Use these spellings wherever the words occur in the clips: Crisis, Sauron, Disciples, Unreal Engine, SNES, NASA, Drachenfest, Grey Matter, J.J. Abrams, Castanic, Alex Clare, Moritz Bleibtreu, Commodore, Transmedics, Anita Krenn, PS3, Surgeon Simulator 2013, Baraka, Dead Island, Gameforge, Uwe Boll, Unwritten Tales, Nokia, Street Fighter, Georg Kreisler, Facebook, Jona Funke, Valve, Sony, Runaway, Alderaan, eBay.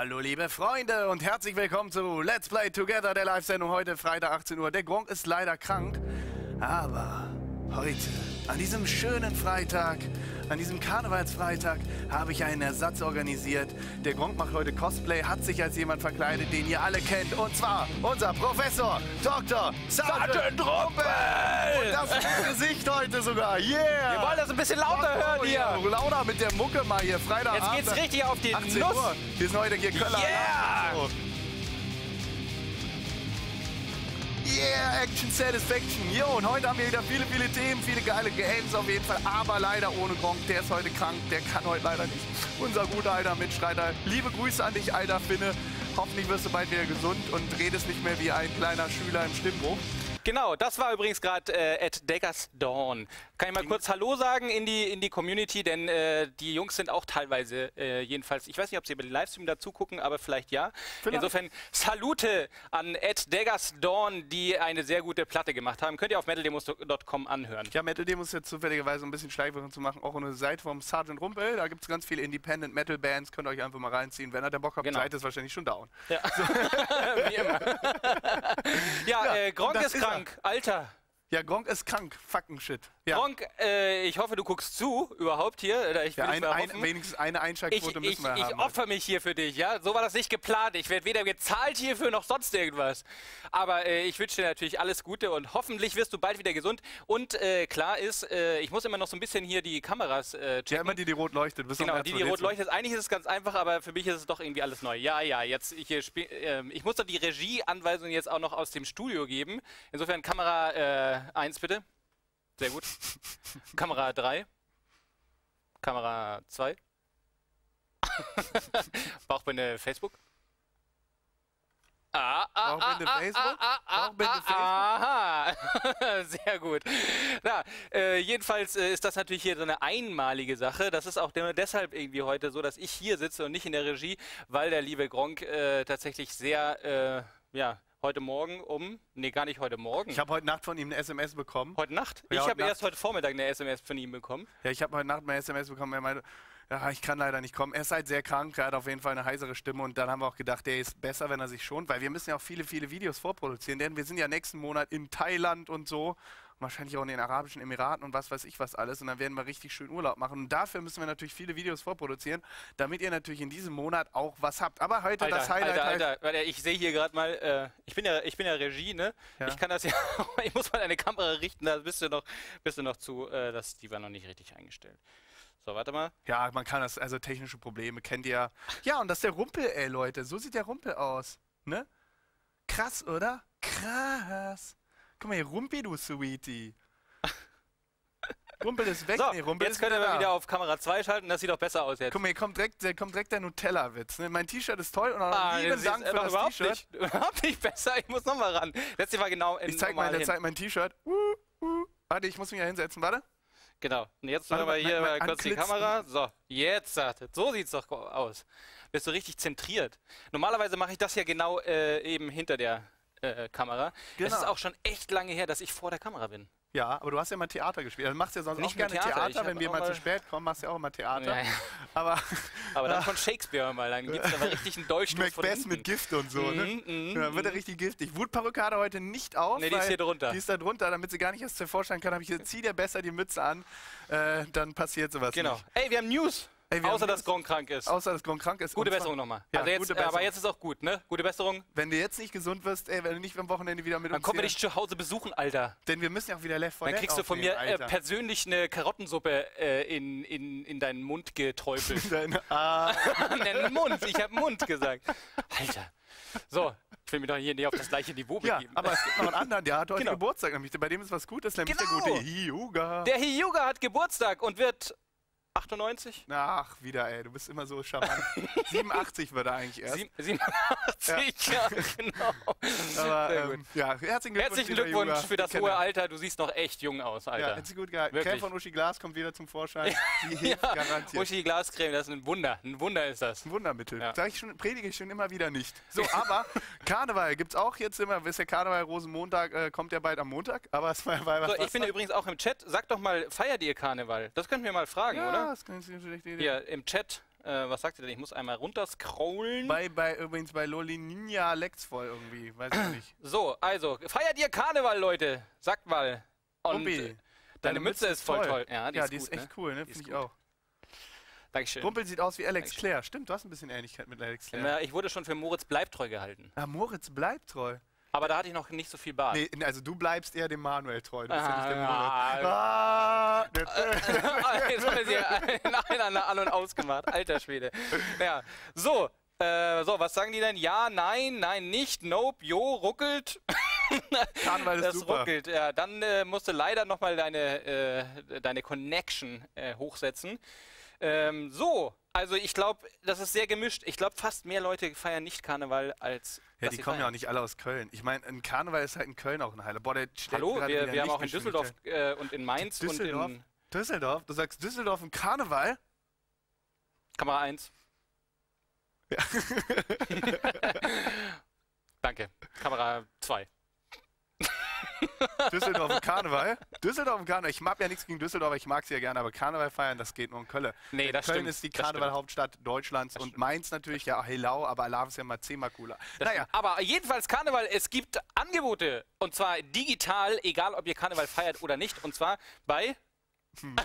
Hallo liebe Freunde und herzlich willkommen zu Let's Play Together, der Live-Sendung heute Freitag 18 Uhr. Der Gronkh ist leider krank, aber heute, an diesem schönen Freitag, an diesem Karnevalsfreitag, habe ich einen Ersatz organisiert. Der Gronkh macht heute Cosplay, hat sich als jemand verkleidet, den ihr alle kennt. Und zwar unser Professor Dr. Sartendruppel! Und das Gesicht heute sogar, yeah! Wir wollen das ein bisschen lauter hören hier! Ja, lauter mit der Mucke mal hier, Freitagabend. Jetzt geht's richtig auf die 18 Nuss! Uhr. Wir sind heute hier Köller. Yeah! Yeah, Action Satisfaction. Jo, und heute haben wir wieder viele Themen, viele geile Games auf jeden Fall. Aber leider ohne Gronkh, der ist heute krank, der kann heute leider nicht. Unser guter alter Mitstreiter. Liebe Grüße an dich, alter Finne. Hoffentlich wirst du bald wieder gesund und redest nicht mehr wie ein kleiner Schüler im Stimmbruch. Genau, das war übrigens gerade at Deckersdawn. Kann ich mal kurz Hallo sagen in die Community, denn die Jungs sind auch teilweise jedenfalls, ich weiß nicht, ob sie über den Livestream dazu gucken, aber vielleicht ja. Vielleicht. Insofern Salute an at Deckersdawn, die eine sehr gute Platte gemacht haben. Könnt ihr auf metaldemos.com anhören. Ja, Metal-Demos ist jetzt zufälligerweise ein bisschen Schleichwirkung zu machen, auch eine Seite vom Sartendruppel. Da gibt es ganz viele Independent-Metal-Bands, könnt ihr euch einfach mal reinziehen. Wenn ihr da Bock habt, genau. Seid es wahrscheinlich schon down. Ja, so. Wie immer. Ja, Gronkh ist krank, Alter. Ja, Gronkh ist krank, fucking shit. Ja. Gronkh, ich hoffe, du guckst zu überhaupt hier. Ich will ja, wenigstens eine Einschaltquote müssen wir haben. Ich opfer mich hier für dich, ja. So war das nicht geplant. Ich werde weder gezahlt hierfür noch sonst irgendwas. Aber ich wünsche dir natürlich alles Gute und hoffentlich wirst du bald wieder gesund. Und klar ist, ich muss immer noch so ein bisschen hier die Kameras checken. Ja, immer die rot leuchtet. Genau, die rot leuchtet. Eigentlich ist es ganz einfach, aber für mich ist es doch irgendwie alles neu. Ja, jetzt hier ich muss doch die Regieanweisung jetzt auch noch aus dem Studio geben. Insofern Kamera 1 bitte. Sehr gut. Kamera 3. Kamera 2. Bauchbinde Facebook. Aha, sehr gut. Na, jedenfalls ist das natürlich hier so eine einmalige Sache. Das ist auch deshalb irgendwie heute so, dass ich hier sitze und nicht in der Regie, weil der liebe Gronkh tatsächlich sehr, ja... Heute Morgen gar nicht heute Morgen. Ich habe heute Nacht von ihm eine SMS bekommen. Heute Nacht? Ja, ich habe erst heute Vormittag eine SMS von ihm bekommen. Ja, ich habe heute Nacht meine SMS bekommen. Er meinte, ja, ich kann leider nicht kommen. Er ist halt sehr krank, er hat auf jeden Fall eine heisere Stimme. Und dann haben wir auch gedacht, der ist besser, wenn er sich schont. Weil wir müssen ja auch viele Videos vorproduzieren. Denn wir sind ja nächsten Monat in Thailand und so. Wahrscheinlich auch in den Arabischen Emiraten und was weiß ich was alles. Und dann werden wir richtig schön Urlaub machen. Und dafür müssen wir natürlich viele Videos vorproduzieren, damit ihr natürlich in diesem Monat auch was habt. Aber heute Alter, das Highlight... Alter, ich sehe hier gerade mal, ich bin ja Regie, ne? Ja. Ich kann das ja... ich muss mal eine Kamera richten, da bist du noch zu... die war noch nicht richtig eingestellt. So, warte mal. Ja, man kann das... Also technische Probleme kennt ihr. Ja, und das ist der Rumpel, ey, Leute. So sieht der Rumpel aus, ne? Krass, oder? Krass. Guck mal hier, Rumpi, du Sweetie. Rumpel ist weg. So, nee, Rumpel jetzt könnt ihr wieder auf Kamera 2 schalten, das sieht doch besser aus jetzt. Guck mal, hier kommt direkt der Nutella-Witz. Ne? Mein T-Shirt ist toll und auch lieben Dank für das T-Shirt. Überhaupt nicht besser, ich muss nochmal ran. Letztes war genau in Ich zeig mein T-Shirt. Warte, ich muss mich ja hinsetzen, warte. Genau, und jetzt machen wir hier kurz die Kamera. So, jetzt startet. So sieht's doch aus. Bist du richtig zentriert. Normalerweise mache ich das ja genau eben hinter der... Kamera. Genau. Es ist auch schon echt lange her, dass ich vor der Kamera bin. Ja, aber du hast ja mal Theater gespielt. Du machst ja sonst nicht auch gerne Theater. Wenn wir mal zu spät kommen, machst du ja auch immer Theater. Ja. Aber dann von Shakespeare mal. Dann gibt es aber richtig einen Dolchstoß von hinten. Macbeth mit Gift und so. Ne? Dann wird er richtig giftig. Wutperücke hat er heute nicht auf. Nee, die ist hier drunter. Die ist da drunter. Damit sie gar nicht erst vorstellen kann, habe ich gesagt, zieh dir besser die Mütze an. Dann passiert sowas nicht. Genau. Ey, wir haben News. Außer dass Gronkh krank ist. Gute Besserung nochmal. Ja, also jetzt, aber jetzt ist auch gut, ne? Gute Besserung. Wenn du jetzt nicht gesund wirst, ey, wenn du nicht am Wochenende wieder mit uns kommen wir dich zu Hause besuchen, Alter. Denn wir müssen ja auch wieder Left 4 Dead. Dann kriegst du von mir persönlich eine Karottensuppe in deinen Mund geträufelt. In deinen Mund. Ich hab Mund gesagt. Alter. So. Ich will mich doch hier nicht auf das gleiche Niveau begeben. Ja, aber es gibt noch einen anderen, der hat heute Geburtstag. Nämlich, bei dem ist was Gutes, nämlich der gute Hyuga. Der Hyuga hat Geburtstag und wird... 98? Ach, wieder, ey. Du bist immer so charmant. 87 wird er eigentlich erst. 87, ja, genau. Aber, ja, herzlichen Glückwunsch für das hohe Alter. Du siehst noch echt jung aus, Alter. Ja, hat sich gut gehalten. Creme von Uschi Glas kommt wieder zum Vorschein. Die hilft garantiert. Uschi Glascreme, das ist ein Wunder. Ein Wunder ist das. Ein Wundermittel. Ja. Predige ich schon immer wieder nicht. So, aber Karneval gibt's auch jetzt immer. Wisst ihr, Karneval, Rosenmontag kommt ja bald am Montag. Aber es war bei was. Ich bin ja übrigens auch im Chat. Sag doch mal, feiert ihr Karneval? Das könnt ihr mal fragen, oder? Ja, im Chat Was sagt ihr denn? Ich muss einmal runterscrollen. Übrigens bei Loli Ninja leckt's voll irgendwie, weiß ich nicht. So, also, feiert ihr Karneval, Leute? Sagt mal. Und deine Mütze ist voll toll. Ja, die ist echt cool, ne? Finde ich auch. Dankeschön. Rumpel sieht aus wie Alex Clare. Stimmt, du hast ein bisschen Ähnlichkeit mit Alex Clare. Ja, ich wurde schon für Moritz Bleibtreu gehalten. Ah, Moritz Bleibtreu. Aber da hatte ich noch nicht so viel Bart. Nee, also du bleibst eher dem Manuel treu. Du bist ja nicht der Moritz. Jetzt haben wir sie ineinander an- und ausgemacht. Alter Schwede. Ja. So, was sagen die denn? Ja, nein, nein, nicht, nope, jo, ruckelt. Karneval ist das super. Ruckelt. Ja, dann musst du leider nochmal deine Connection hochsetzen. So, also ich glaube, das ist sehr gemischt. Ich glaube, fast mehr Leute feiern nicht Karneval als... Ja, die kommen ja auch nicht alle aus Köln. Ich meine, ein Karneval ist halt in Köln auch ein Highlight. Boah, der Hallo, wir haben auch in Düsseldorf und in Mainz und in... Düsseldorf? Du sagst Düsseldorf und Karneval? Kamera 1. Ja. Danke. Kamera 2. Düsseldorf und Karneval? Düsseldorf und Karneval. Ich mag ja nichts gegen Düsseldorf, ich mag sie ja gerne, aber Karneval feiern, das geht nur in Köln. Nee, das Köln stimmt. Ist die Karnevalhauptstadt Deutschlands und Mainz natürlich, ja, hello, aber Alarm ist ja mal zehnmal cooler. Naja. Aber jedenfalls Karneval, es gibt Angebote und zwar digital, egal ob ihr Karneval feiert oder nicht, und zwar bei... Jetzt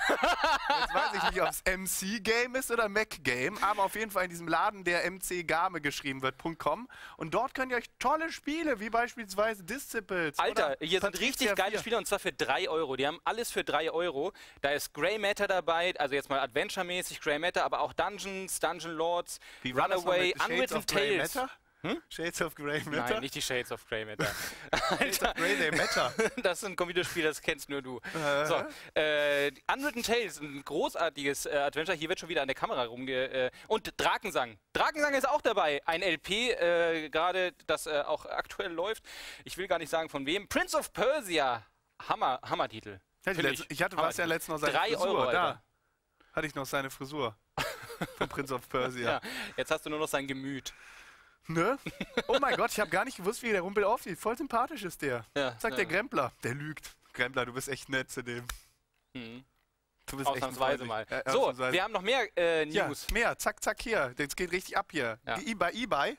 weiß ich nicht, ob es MC-Game ist oder Mac-Game, aber auf jeden Fall in diesem Laden, der mcgame geschrieben wird.com. Und dort könnt ihr euch tolle Spiele, wie beispielsweise Disciples. Alter, hier sind richtig geile Spiele und zwar für 3 Euro. Die haben alles für 3 Euro. Da ist Grey Matter dabei, also jetzt mal Adventure-mäßig Grey Matter, aber auch Dungeons, Dungeon Lords, Runaway, Unwritten Tales. Hm? Shades of Grey Matter? Nein, nicht die Shades of Grey Matter. Shades of Grey Matter. Das ist ein Computerspiel, das kennst nur du. So, Unwritten Tales, ein großartiges Adventure. Hier wird schon wieder an der Kamera rumge... und Drakensang. Drakensang ist auch dabei. Ein LP, gerade, das auch aktuell läuft. Ich will gar nicht sagen von wem. Prince of Persia. Hammer, Hammertitel. Ich hatte was ja letztens noch seine 3 Frisur. Euro, da hatte ich noch seine Frisur. Von Prince of Persia. Ja, jetzt hast du nur noch sein Gemüt. Ne? Oh mein Gott, ich habe gar nicht gewusst, wie der Rumpel aufsieht. Voll sympathisch ist der. Ja, sagt der Grempler. Der lügt. Grempler, du bist echt nett zu dem. Mhm. Du bist ausnahmsweise echt mal. So, ausnahmsweise. Wir haben noch mehr News. Ja, mehr. Zack, zack, hier. Jetzt geht richtig ab hier. Ja. Bei eBay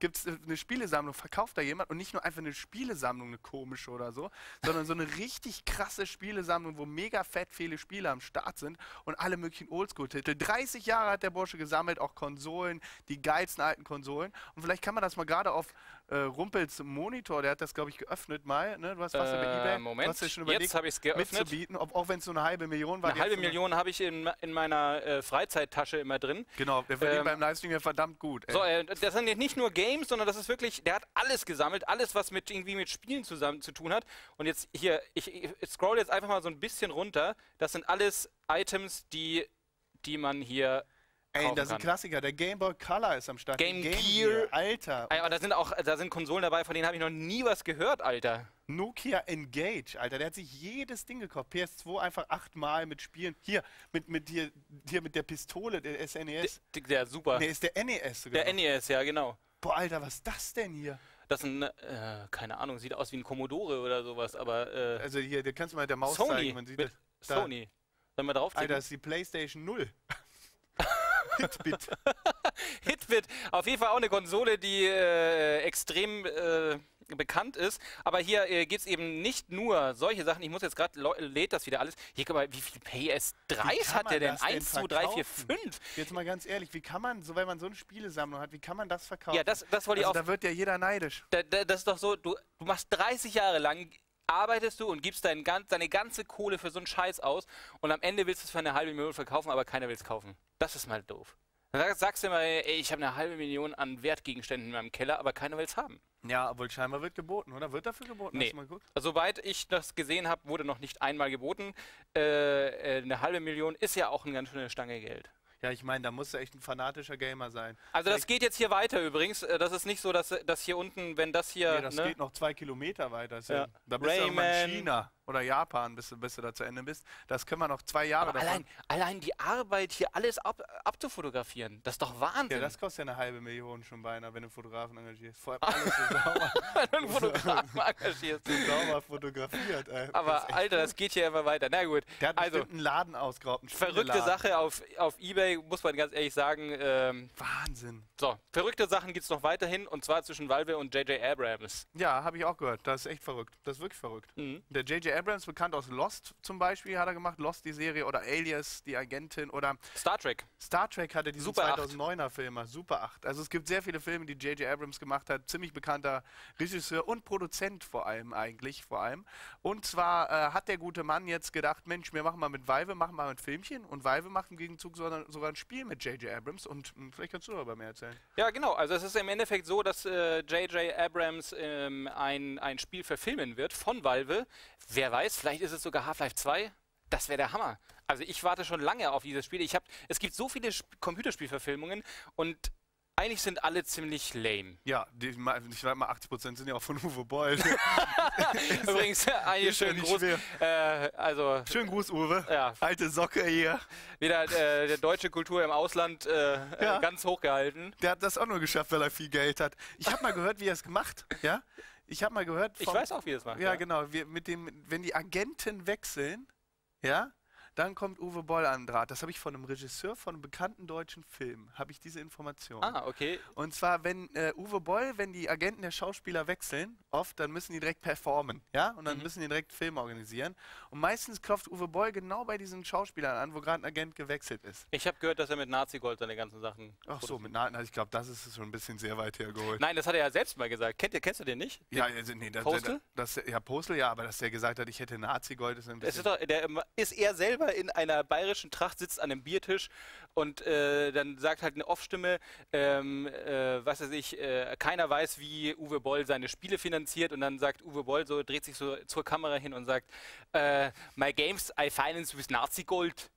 gibt es eine Spielesammlung. Verkauft da jemand und nicht nur einfach eine Spielesammlung, eine komische oder so, sondern so eine richtig krasse Spielesammlung, wo mega fett viele Spiele am Start sind und alle möglichen Oldschool-Titel. 30 Jahre hat der Bursche gesammelt, auch Konsolen, die geilsten alten Konsolen. Und vielleicht kann man das mal gerade auf Rumpels Monitor, der hat das, glaube ich, geöffnet mal. Ne? Du hast was bei eBay. Moment, hast du schon überlegt, jetzt habe ich es geöffnet. Mitzubieten, auch wenn es so eine halbe Million war. Eine halbe Million habe ich in meiner Freizeittasche immer drin. Genau, der verdient beim Livestream ja verdammt gut. Ey. So, das sind jetzt nicht nur Games, sondern das ist wirklich, der hat alles gesammelt, alles, was mit irgendwie mit Spielen zusammen zu tun hat. Und jetzt hier, ich scroll jetzt einfach mal so ein bisschen runter. Das sind alles Items, die man hier... Ey, das ist ein Klassiker. Der Game Boy Color ist am Start. Game Gear. Alter. Aber da sind Konsolen dabei, von denen habe ich noch nie was gehört, Alter. Nokia Engage, Alter. Der hat sich jedes Ding gekauft. PS2 einfach 8-mal mit Spielen. Hier, mit der Pistole, der SNES. Der super. Der ist der NES sogar. Der NES, ja, genau. Boah, Alter, was ist das denn hier? Das ist ein, keine Ahnung, sieht aus wie ein Commodore oder sowas, aber... also hier, da kannst du mal mit der Maus zeigen. Man sieht das. Sony. Sollen wir draufziehen? Alter, das ist die PlayStation 0. Hitbit. Hitbit. Auf jeden Fall auch eine Konsole, die extrem bekannt ist. Aber hier gibt es eben nicht nur solche Sachen. Ich muss jetzt gerade, lädt das wieder alles. Hier, guck mal, wie viel PS3 hat der denn? 1, 2, 3, 4, 5. Jetzt mal ganz ehrlich, wie kann man, so wenn man so eine Spielesammlung hat, wie kann man das verkaufen? Ja, das wollte ich auch. Da wird ja jeder neidisch. Das ist doch so, du machst 30 Jahre lang... arbeitest du und gibst deine ganze Kohle für so einen Scheiß aus und am Ende willst du es für eine halbe Million verkaufen, aber keiner will es kaufen. Das ist mal doof. Dann sagst du immer, ey, ich habe eine halbe Million an Wertgegenständen in meinem Keller, aber keiner will es haben. Ja, obwohl scheinbar wird geboten, oder? Wird dafür geboten? Nee. Soweit ich das gesehen habe, wurde noch nicht einmal geboten. Eine halbe Million ist ja auch eine ganz schöne Stange Geld. Ja, ich meine, da musst du echt ein fanatischer Gamer sein. Also das geht jetzt hier weiter übrigens. Das ist nicht so, dass hier unten, wenn das hier... Nee, das geht noch 2 Kilometer weiter. Ja. Da bist du ja in China. oder Japan, bis du da zu Ende bist. Das können wir noch 2 Jahre davon. Allein die Arbeit, hier alles abzufotografieren, das ist doch Wahnsinn. Ja, das kostet ja 500.000 schon beinahe, wenn du einen Fotografen engagierst. Vor allem alles so sauber. Wenn du einen Fotografen engagierst. So sauber fotografiert. Aber Alter, das geht hier immer weiter. Na gut. Der hat also einen Laden ausgeraubt. Einen verrückte Sache auf eBay, muss man ganz ehrlich sagen. Wahnsinn. So, verrückte Sachen gibt es noch weiterhin, und zwar zwischen Valve und J.J. Abrams. Ja, habe ich auch gehört. Das ist echt verrückt. Das ist wirklich verrückt. Mhm. Der J.J. Abrams, bekannt aus Lost zum Beispiel, hat er gemacht. Lost, die Serie, oder Alias, die Agentin, oder Star Trek. Star Trek hatte diesen Super 2009er Film, Super 8. Also es gibt sehr viele Filme, die J.J. Abrams gemacht hat. Ziemlich bekannter Regisseur und Produzent vor allem eigentlich. Und zwar hat der gute Mann jetzt gedacht, Mensch, wir machen mal mit Valve, machen mal ein Filmchen. Und Valve macht im Gegenzug sogar ein Spiel mit J.J. Abrams. Und vielleicht kannst du darüber mehr erzählen. Ja, genau. Also es ist im Endeffekt so, dass J.J. Abrams ein Spiel verfilmen wird von Valve. Wer weiß, vielleicht ist es sogar Half-Life 2. Das wäre der Hammer. Also ich warte schon lange auf dieses Spiel. Es gibt so viele Computerspielverfilmungen und eigentlich sind alle ziemlich lame. Ja, ich sag mal, 80% sind ja auch von Uwe Boll. Übrigens, einen schönen Gruß. Also, schönen Gruß, Uwe. Ja. Alte Socke hier. Wieder der deutsche Kultur im Ausland ganz hochgehalten. Der hat das auch nur geschafft, weil er viel Geld hat. Ich habe mal gehört, wie er es gemacht hat. Ja? Ich habe mal gehört. Ich weiß auch, wie er es macht. Ja, genau. Wenn die Agenten wechseln, ja, dann kommt Uwe Boll an den Draht. Das habe ich von einem Regisseur von einem bekannten deutschen Film, habe ich diese Information. Ah, okay. Und zwar, wenn Uwe Boll, wenn die Agenten der Schauspieler wechseln, oft, dann müssen die direkt performen, ja? Und dann müssen die direkt Filme organisieren. Und meistens klopft Uwe Boll genau bei diesen Schauspielern an, wo gerade ein Agent gewechselt ist. Ich habe gehört, dass er mit Nazi-Gold seine ganzen Sachen... Ach so, mit Nazi, ich glaube, das ist schon ein bisschen sehr weit hergeholt. Nein, das hat er ja selbst mal gesagt. Kennst du den nicht? Ja, also, nee, Postel? Ja, Postel, ja, aber dass der gesagt hat, ich hätte Nazi-Gold, ist ein bisschen... Ist er selber in einer bayerischen Tracht, sitzt an einem Biertisch und dann sagt halt eine Off-Stimme, was weiß ich, keiner weiß, wie Uwe Boll seine Spiele finanziert, und dann sagt Uwe Boll so, dreht sich so zur Kamera hin und sagt, my games I finance with Nazi Gold.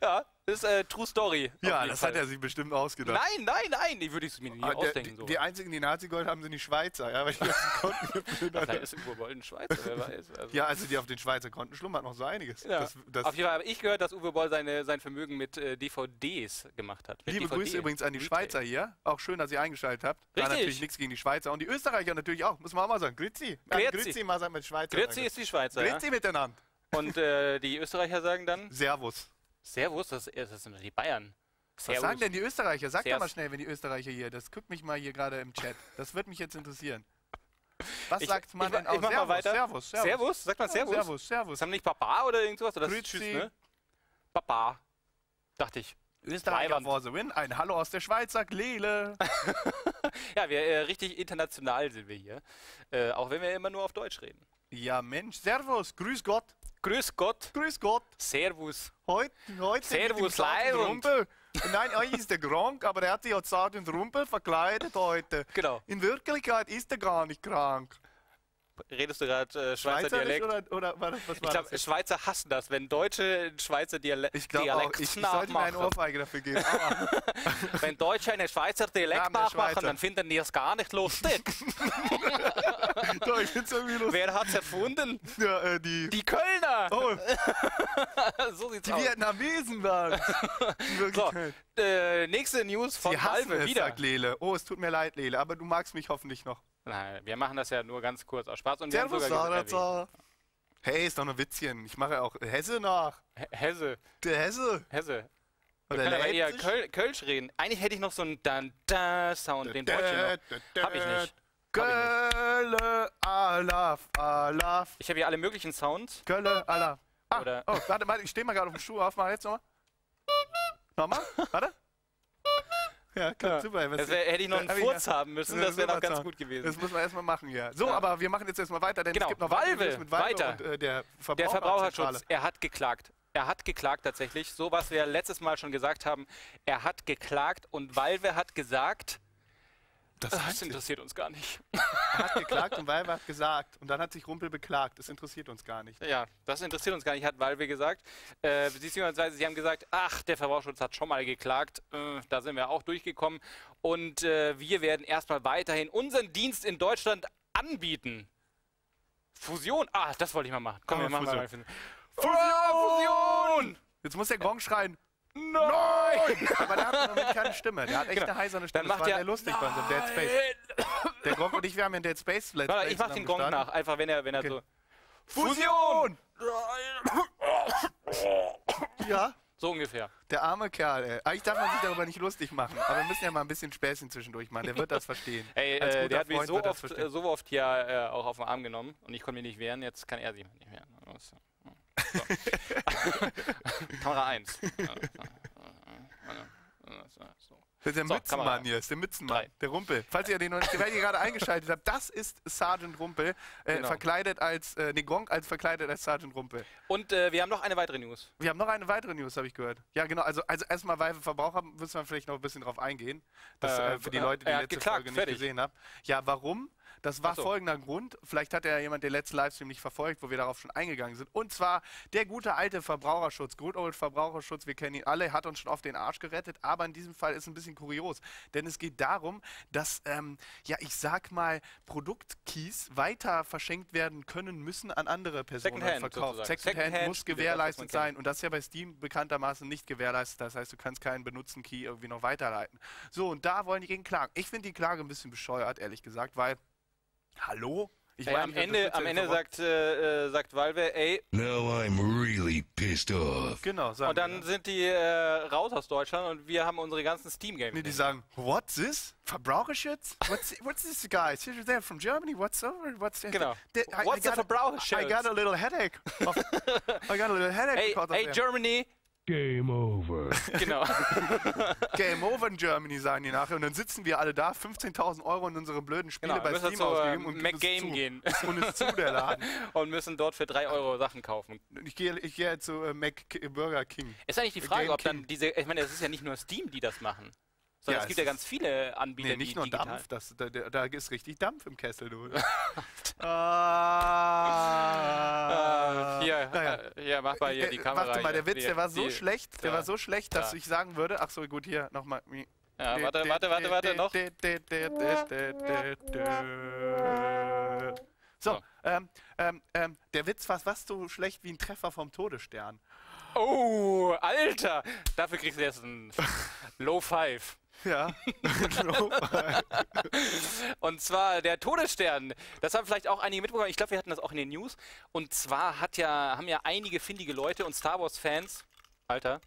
Ja, das ist True Story. Ja, das hat er sich bestimmt ausgedacht. Nein, die würde ich mir nicht ausdenken. Die einzigen, die Nazi-Gold haben, sind die Schweizer. Ja, weil die Vielleicht ist Uwe Boll ein Schweizer, wer weiß. Also ja, also die auf den Schweizer Konten schlummert noch so einiges. Ja. Auf jeden Fall habe ich gehört, dass Uwe Boll sein Vermögen mit DVDs gemacht hat. Liebe Grüße übrigens an die Schweizer hier. Auch schön, dass ihr eingeschaltet habt. Richtig. War natürlich nichts gegen die Schweizer. Und die Österreicher natürlich auch, muss man auch mal sagen. Grüezi. Grüezi mal sagen mit Schweizer. Grüezi ist die Schweizer. Grüezi miteinander. Und die Österreicher sagen dann? Servus. Servus, das sind die Bayern. Servus. Was sagen denn die Österreicher? Sag doch mal schnell, wenn die Österreicher hier, das guckt mich mal hier gerade im Chat. Das würde mich jetzt interessieren. Was sagt man denn auch? Servus, weiter. Servus, Servus. Servus? Sagt man Servus? Servus, Servus. Haben nicht Papa oder irgendwas? Oder das ist Tschüss, ne? Papa. Dachte ich. Österreicher for the win. Ein Hallo aus der Schweiz, sagt Lele. Ja, wir richtig international sind wir hier. Auch wenn wir immer nur auf Deutsch reden. Ja Mensch, Servus, grüß Gott. Grüß Gott. Grüß Gott. Servus. Heute Servus Sartendruppel. Nein, eigentlich ist der krank, aber er hat sich als Sartendruppel verkleidet heute. Genau. In Wirklichkeit ist er gar nicht krank. Redest du gerade Schweizer Dialekt? Oder was ich glaube, Schweizer hassen das, wenn Deutsche Schweizer Dialekt nachmachen. Ich sollte mir eine Ohrfeige dafür geben. Wenn Deutsche einen Schweizer Dialekt nachmachen, dann finden die es gar nicht lustig. Doch, ich find's irgendwie lustig. Wer hat's erfunden? Ja, die Kölner! Oh. So sieht's aus. Die Vietnamesen waren. So, nächste News von Valve wieder. Sagt Lele. Oh, es tut mir leid, Lele, aber du magst mich hoffentlich noch. Nein, wir machen das ja nur ganz kurz aus Spaß. Und Servus, Sarazar. Hey, ist doch nur Witzchen. Ich mache auch Hesse nach. Hesse. Der Hesse. Hesse. Wir können aber eher Kölsch reden. Eigentlich hätte ich noch so einen Dan-Da-Sound, den wollte ich noch. Hab ich nicht. Kölle, Alaf, Alaf. Ich habe hier alle möglichen Sounds. Kölle, Alaf. Ah, oh, warte, ich stehe mal gerade auf dem Schuh auf. Mach jetzt nochmal. Nochmal? Warte. Ja, klar, super. Hätte ich noch einen Furz haben müssen, das wäre noch ganz gut gewesen. Das muss man erstmal machen, ja. So, aber wir machen jetzt erstmal weiter, denn es gibt noch Valve mit weiter. Und, der Verbraucherschutz, er hat geklagt. Er hat geklagt tatsächlich. So, was wir letztes Mal schon gesagt haben, er hat geklagt und Valve hat gesagt... Das interessiert uns gar nicht. Er hat geklagt und Valve hat gesagt. Und dann hat sich Rumpel beklagt. Das interessiert uns gar nicht. Ja, das interessiert uns gar nicht, hat Valve gesagt. Beziehungsweise sie haben gesagt, ach, der Verbraucherschutz hat schon mal geklagt. Da sind wir auch durchgekommen. Und wir werden erstmal weiterhin unseren Dienst in Deutschland anbieten. Fusion! Ah, das wollte ich mal machen. Komm, wir machen mal Fusion! Fusion! Jetzt muss der Gronkh schreien. Nein! Aber der hat noch keine Stimme. Der hat echt eine heiserne Stimme. Das war sehr lustig bei uns im Dead Space. Der Gronkh und ich, wir haben in Dead Space Let's Play. Ich mach den Gronkh nach, einfach wenn er so... Fusion! Ja? So ungefähr. Der arme Kerl, ey. Eigentlich darf man sich darüber nicht lustig machen, aber wir müssen ja mal ein bisschen Späßchen zwischendurch machen. Der wird das verstehen. Ey, der hat mich so oft ja auch auf den Arm genommen und ich konnte mich nicht wehren, jetzt kann er sich nicht wehren. So. Kamera 1. Das ist der Mützenmann hier, ist der Mützenmann, der Rumpel. Falls ihr den noch nicht gerade eingeschaltet habt, das ist Sergeant Rumpel, verkleidet als, Gronkh als verkleidet als Sergeant Rumpel. Und wir haben noch eine weitere News. Wir haben noch eine weitere News, habe ich gehört. Ja genau, also erstmal, weil wir Verbraucher müssen wir vielleicht noch ein bisschen drauf eingehen. Das für die Leute, die letzte Folge nicht gesehen haben. Ja, warum? Das war folgender Grund, vielleicht hat ja jemand den letzten Livestream nicht verfolgt, wo wir darauf schon eingegangen sind. Und zwar der gute alte Verbraucherschutz, Good Old Verbraucherschutz, wir kennen ihn alle, hat uns schon oft den Arsch gerettet, aber in diesem Fall ist es ein bisschen kurios. Denn es geht darum, dass, ja ich sag mal, Produktkeys weiter verschenkt werden können, müssen an andere Personen verkauft. Secondhand muss gewährleistet sein und das ist ja bei Steam bekanntermaßen nicht gewährleistet. Das heißt, du kannst keinen benutzten Key irgendwie noch weiterleiten. So, und da wollen die gegen klagen. Ich finde die Klage ein bisschen bescheuert, ehrlich gesagt, weil... Hallo? Ich meine, am Ende sagt Valve, ey. Now I'm really pissed off. Genau, sagen und dann sind die raus aus Deutschland und wir haben unsere ganzen Steam-Games. Nee, die sagen, what's this? Verbraucherschutz? What's this guy? Is he there from Germany? What's over? What's that? Genau. What's the Verbraucherschutz? I got a little headache. I got a little headache. Hey, Germany. Game over. Genau. Game over in Germany, sagen die nachher. Und dann sitzen wir alle da, 15.000 € in unsere blöden Spiele bei Steam ausgegeben und MacGame gehen. Und ist zu der Laden. Und müssen dort für 3 € Sachen kaufen. Ich gehe jetzt zu Burger King. Ist eigentlich die Frage, ob dann diese, ich meine, es ist ja nicht nur Steam, die das machen. Sondern es gibt ja ganz viele Anbieter, die nicht nur Dampf, da ist richtig Dampf im Kessel, du. Hier, mach mal hier die Kamera. Warte mal, der Witz, der war so schlecht, dass ich sagen würde, ach so, gut, hier, nochmal. Ja, warte, noch. So, der Witz war fast so schlecht wie ein Treffer vom Todesstern. Oh, Alter! Dafür kriegst du jetzt ein Low Five. Ja. Und zwar der Todesstern. Das haben vielleicht auch einige mitbekommen. Ich glaube, wir hatten das auch in den News. Und zwar haben ja einige findige Leute und Star Wars-Fans. Alter.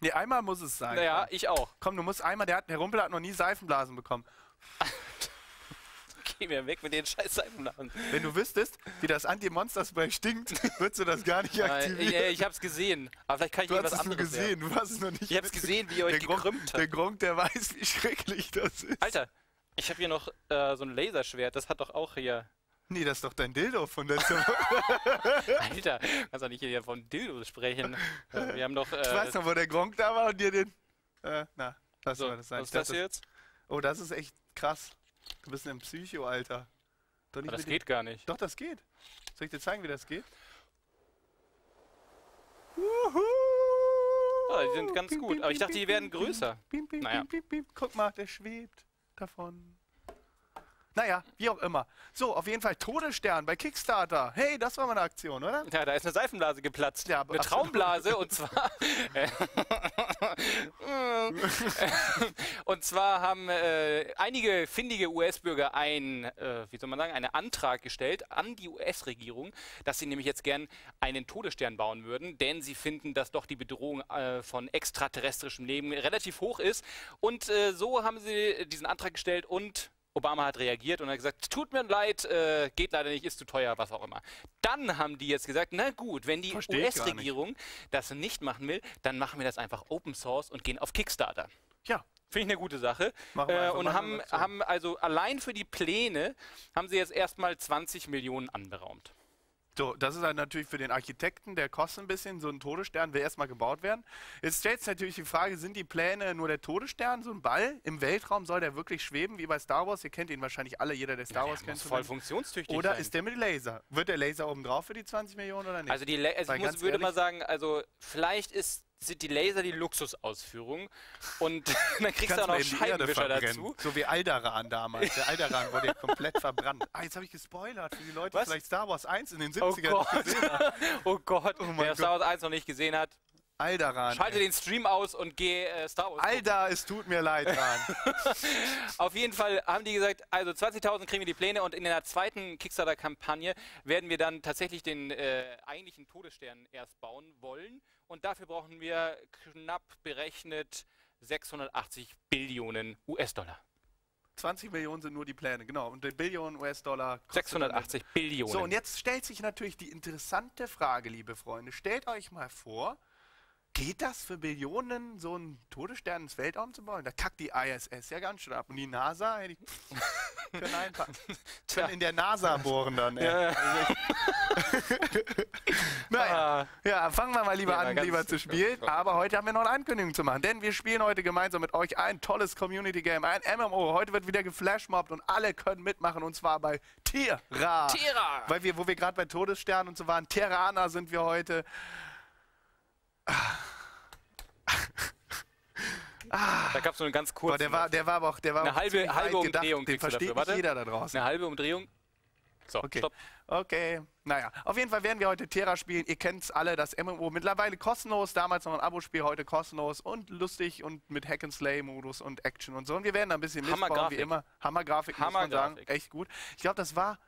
Nee, einmal muss es sein. Naja, ich auch. Komm, du musst einmal. Der Rumpel hat noch nie Seifenblasen bekommen. Geh mir weg mit den scheiß Seifenblasen. Wenn du wüsstest, wie das Anti-Monster-Spray stinkt, würdest du das gar nicht aktivieren. Ich hab's gesehen. Aber vielleicht kann ich dir was anderes sagen. Du hast es noch nicht. Ich hab's gesehen, wie ihr euch gekrümmt habt. Der Gronkh, der weiß, wie schrecklich das ist. Alter, ich habe hier noch so ein Laserschwert. Das hat doch auch hier... Nee, das ist doch dein Dildo von letzter Woche. Alter, kannst doch nicht hier von Dildo sprechen. Wir haben doch... ich weiß noch, wo der Gronkh da war und dir den... na, lass mal das sein. Was ist das jetzt? Oh, das ist echt krass. Du bist ein Psycho, Alter. Doch nicht, das geht gar nicht. Doch, das geht. Soll ich dir zeigen, wie das geht? Oh, die sind ganz gut. Aber ich dachte, die werden größer. Naja. Guck mal, der schwebt davon. Naja, wie auch immer. So, auf jeden Fall Todesstern bei Kickstarter. Hey, das war mal eine Aktion, oder? Ja, da ist eine Seifenblase geplatzt. Ja, eine Traumblase und zwar... und zwar haben einige findige US-Bürger einen Antrag gestellt an die US-Regierung, dass sie nämlich jetzt gern einen Todesstern bauen würden, denn sie finden, dass doch die Bedrohung von extraterrestrischem Leben relativ hoch ist. Und so haben sie diesen Antrag gestellt und... Obama hat reagiert und hat gesagt, tut mir leid, geht leider nicht, ist zu teuer, was auch immer. Dann haben die jetzt gesagt, na gut, wenn die US-Regierung das nicht machen will, dann machen wir das einfach Open Source und gehen auf Kickstarter. Ja. Finde ich eine gute Sache. Und haben also allein für die Pläne, haben sie jetzt erstmal 20 Millionen anberaumt. So, das ist halt natürlich für den Architekten, der kostet ein bisschen, so ein Todesstern will erstmal gebaut werden. Jetzt stellt sich natürlich die Frage, sind die Pläne nur der Todesstern, so ein Ball im Weltraum, soll der wirklich schweben, wie bei Star Wars? Ihr kennt ihn wahrscheinlich alle, jeder, der Star Wars kennt. Voll funktionstüchtig. Oder ist der mit Laser? Wird der Laser oben drauf für die 20 Millionen oder nicht? Also ich würde mal sagen, also vielleicht ist sind die Laser die Luxusausführung. Und dann kriegst du auch noch Scheibenwischer dazu. So wie Alderaan damals. Der Alderaan wurde ja komplett verbrannt. Ah, jetzt habe ich gespoilert für die Leute, die vielleicht Star Wars 1 in den 70ern gesehen haben. Oh Gott, wer Star Wars 1 noch nicht gesehen hat, Alderaan. Schalte den Stream aus und geh Star Wars. Alter, es tut mir leid, Mann. Auf jeden Fall haben die gesagt, also 20.000 kriegen wir die Pläne und in der zweiten Kickstarter-Kampagne werden wir dann tatsächlich den eigentlichen Todesstern erst bauen wollen. Und dafür brauchen wir knapp berechnet 680 Billionen US-Dollar. 20 Millionen sind nur die Pläne, genau. Und die Billionen US-Dollar... 680 Billionen. So, und jetzt stellt sich natürlich die interessante Frage, liebe Freunde. Stellt euch mal vor... Geht das für Billionen, so einen Todesstern ins Weltraum zu bauen? Da kackt die ISS ja ganz schön ab. Und die NASA hätte ich können einpacken. Können in der NASA bohren dann. Ja. Naja, ja, fangen wir mal lieber an, lieber zu spielen. Aber heute haben wir noch eine Ankündigung zu machen. Denn wir spielen heute gemeinsam mit euch ein tolles Community-Game, ein MMO. Heute wird wieder geflashmobbt und alle können mitmachen. Und zwar bei TERA. TERA! Weil wir, wo wir gerade bei Todesstern und so waren, Terraner sind wir heute. Da gab es nur einen ganz kurzen. Boah, der war aber auch, der war eine halbe Umdrehung. Den versteht nicht jeder da draußen. Eine halbe Umdrehung. So, okay. Stopp. Okay, naja. Auf jeden Fall werden wir heute TERA spielen. Ihr kennt es alle, das MMO. Mittlerweile kostenlos, damals noch ein Abospiel, heute kostenlos und lustig und mit Hack-and-Slay-Modus und Action und so. Und wir werden da ein bisschen missbauen, wie immer. Hammergrafik, muss man sagen. Echt gut. Ich glaube, das war...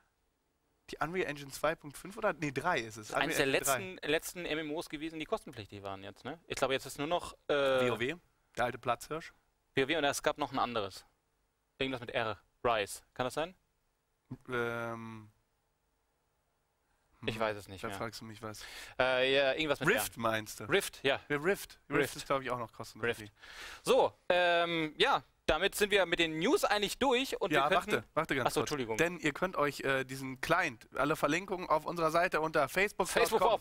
Die Unreal Engine 2.5 oder? Nee, 3 ist es. Eines der letzten MMOs gewesen, die kostenpflichtig waren jetzt, ne? Ich glaube, jetzt ist nur noch... WoW, der alte Platzhirsch. WoW und es gab noch ein anderes. Irgendwas mit R. Rise. Kann das sein? Ich weiß es nicht mehr. Da fragst du mich was. Ja, irgendwas mit Rift meinst du? Rift, ja. Rift ist, glaube ich, auch noch kostenpflichtig. Rift. So, ja. Damit sind wir mit den News eigentlich durch und ja, wir könnten... warte ganz kurz. Entschuldigung. Denn ihr könnt euch diesen Client, alle Verlinkungen auf unserer Seite unter Facebook.com.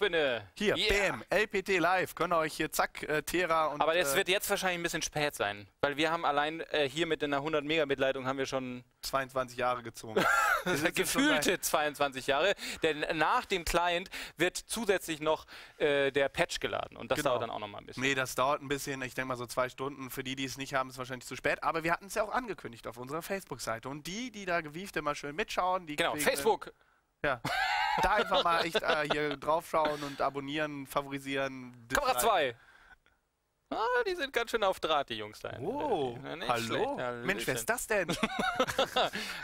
Hier, bam, LPT Live, könnt ihr euch hier, zack, TERA und... Aber das wird jetzt wahrscheinlich ein bisschen spät sein, weil wir haben allein hier mit einer 100-Megabit-Leitung haben wir schon... 22 Jahre gezogen. Gefühlte 22 Jahre, denn nach dem Client wird zusätzlich noch der Patch geladen und das dauert dann auch noch mal ein bisschen. Nee, das dauert ein bisschen, ich denke mal so 2 Stunden. Für die, die es nicht haben, ist es wahrscheinlich zu spät, aber wir hatten es ja auch angekündigt auf unserer Facebook-Seite und die, die da gewieft immer schön mitschauen, die kriegen, Facebook! Ja. Da einfach mal echt hier draufschauen und abonnieren, favorisieren. Kamera 2! Ah, die sind ganz schön auf Draht, die Jungs da. Oh, hallo? Schlecht. Mensch, wer ist das denn?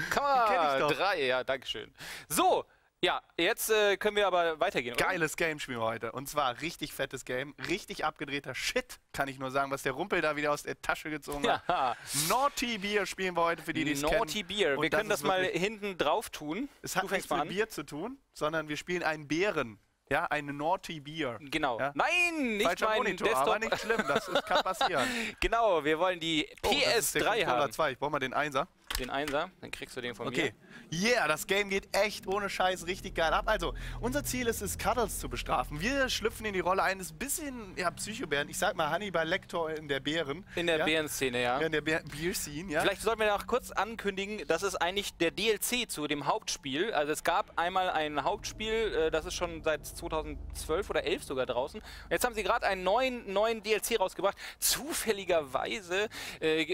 Kamera 3, ja, dankeschön. So, ja, jetzt können wir aber weitergehen. Geiles oder? Game spielen wir heute. Und zwar richtig fettes Game, richtig abgedrehter Shit, kann ich nur sagen, was der Rumpel da wieder aus der Tasche gezogen hat. Naughty Bear spielen wir heute, für die, die es kennen. Naughty Bear, wir können das mal hinten drauf tun. Es hat nichts mit Bier zu tun, sondern wir spielen einen Bären. Ja, eine Naughty Beer. Genau. Ja? Nein, nicht mein Monitor, Desktop. Aber nicht schlimm, das ist, kann passieren. Genau, wir wollen die PS3 haben. 2. Ich brauche mal den 1er. Den 1er, dann kriegst du den von mir. Yeah, das Game geht echt ohne Scheiß richtig geil ab. Also, unser Ziel ist es, Cuddles zu bestrafen. Wir schlüpfen in die Rolle eines bisschen, ja, Psychobären. Ich sag mal Hannibal Lecter in der Bären. In der Bären-Szene, ja. In der Beer-Szene, ja. Vielleicht sollten wir noch kurz ankündigen, das ist eigentlich der DLC zu dem Hauptspiel. Also, es gab einmal ein Hauptspiel, das ist schon seit 2012 oder 11 sogar draußen. Und jetzt haben sie gerade einen neuen DLC rausgebracht. Zufälligerweise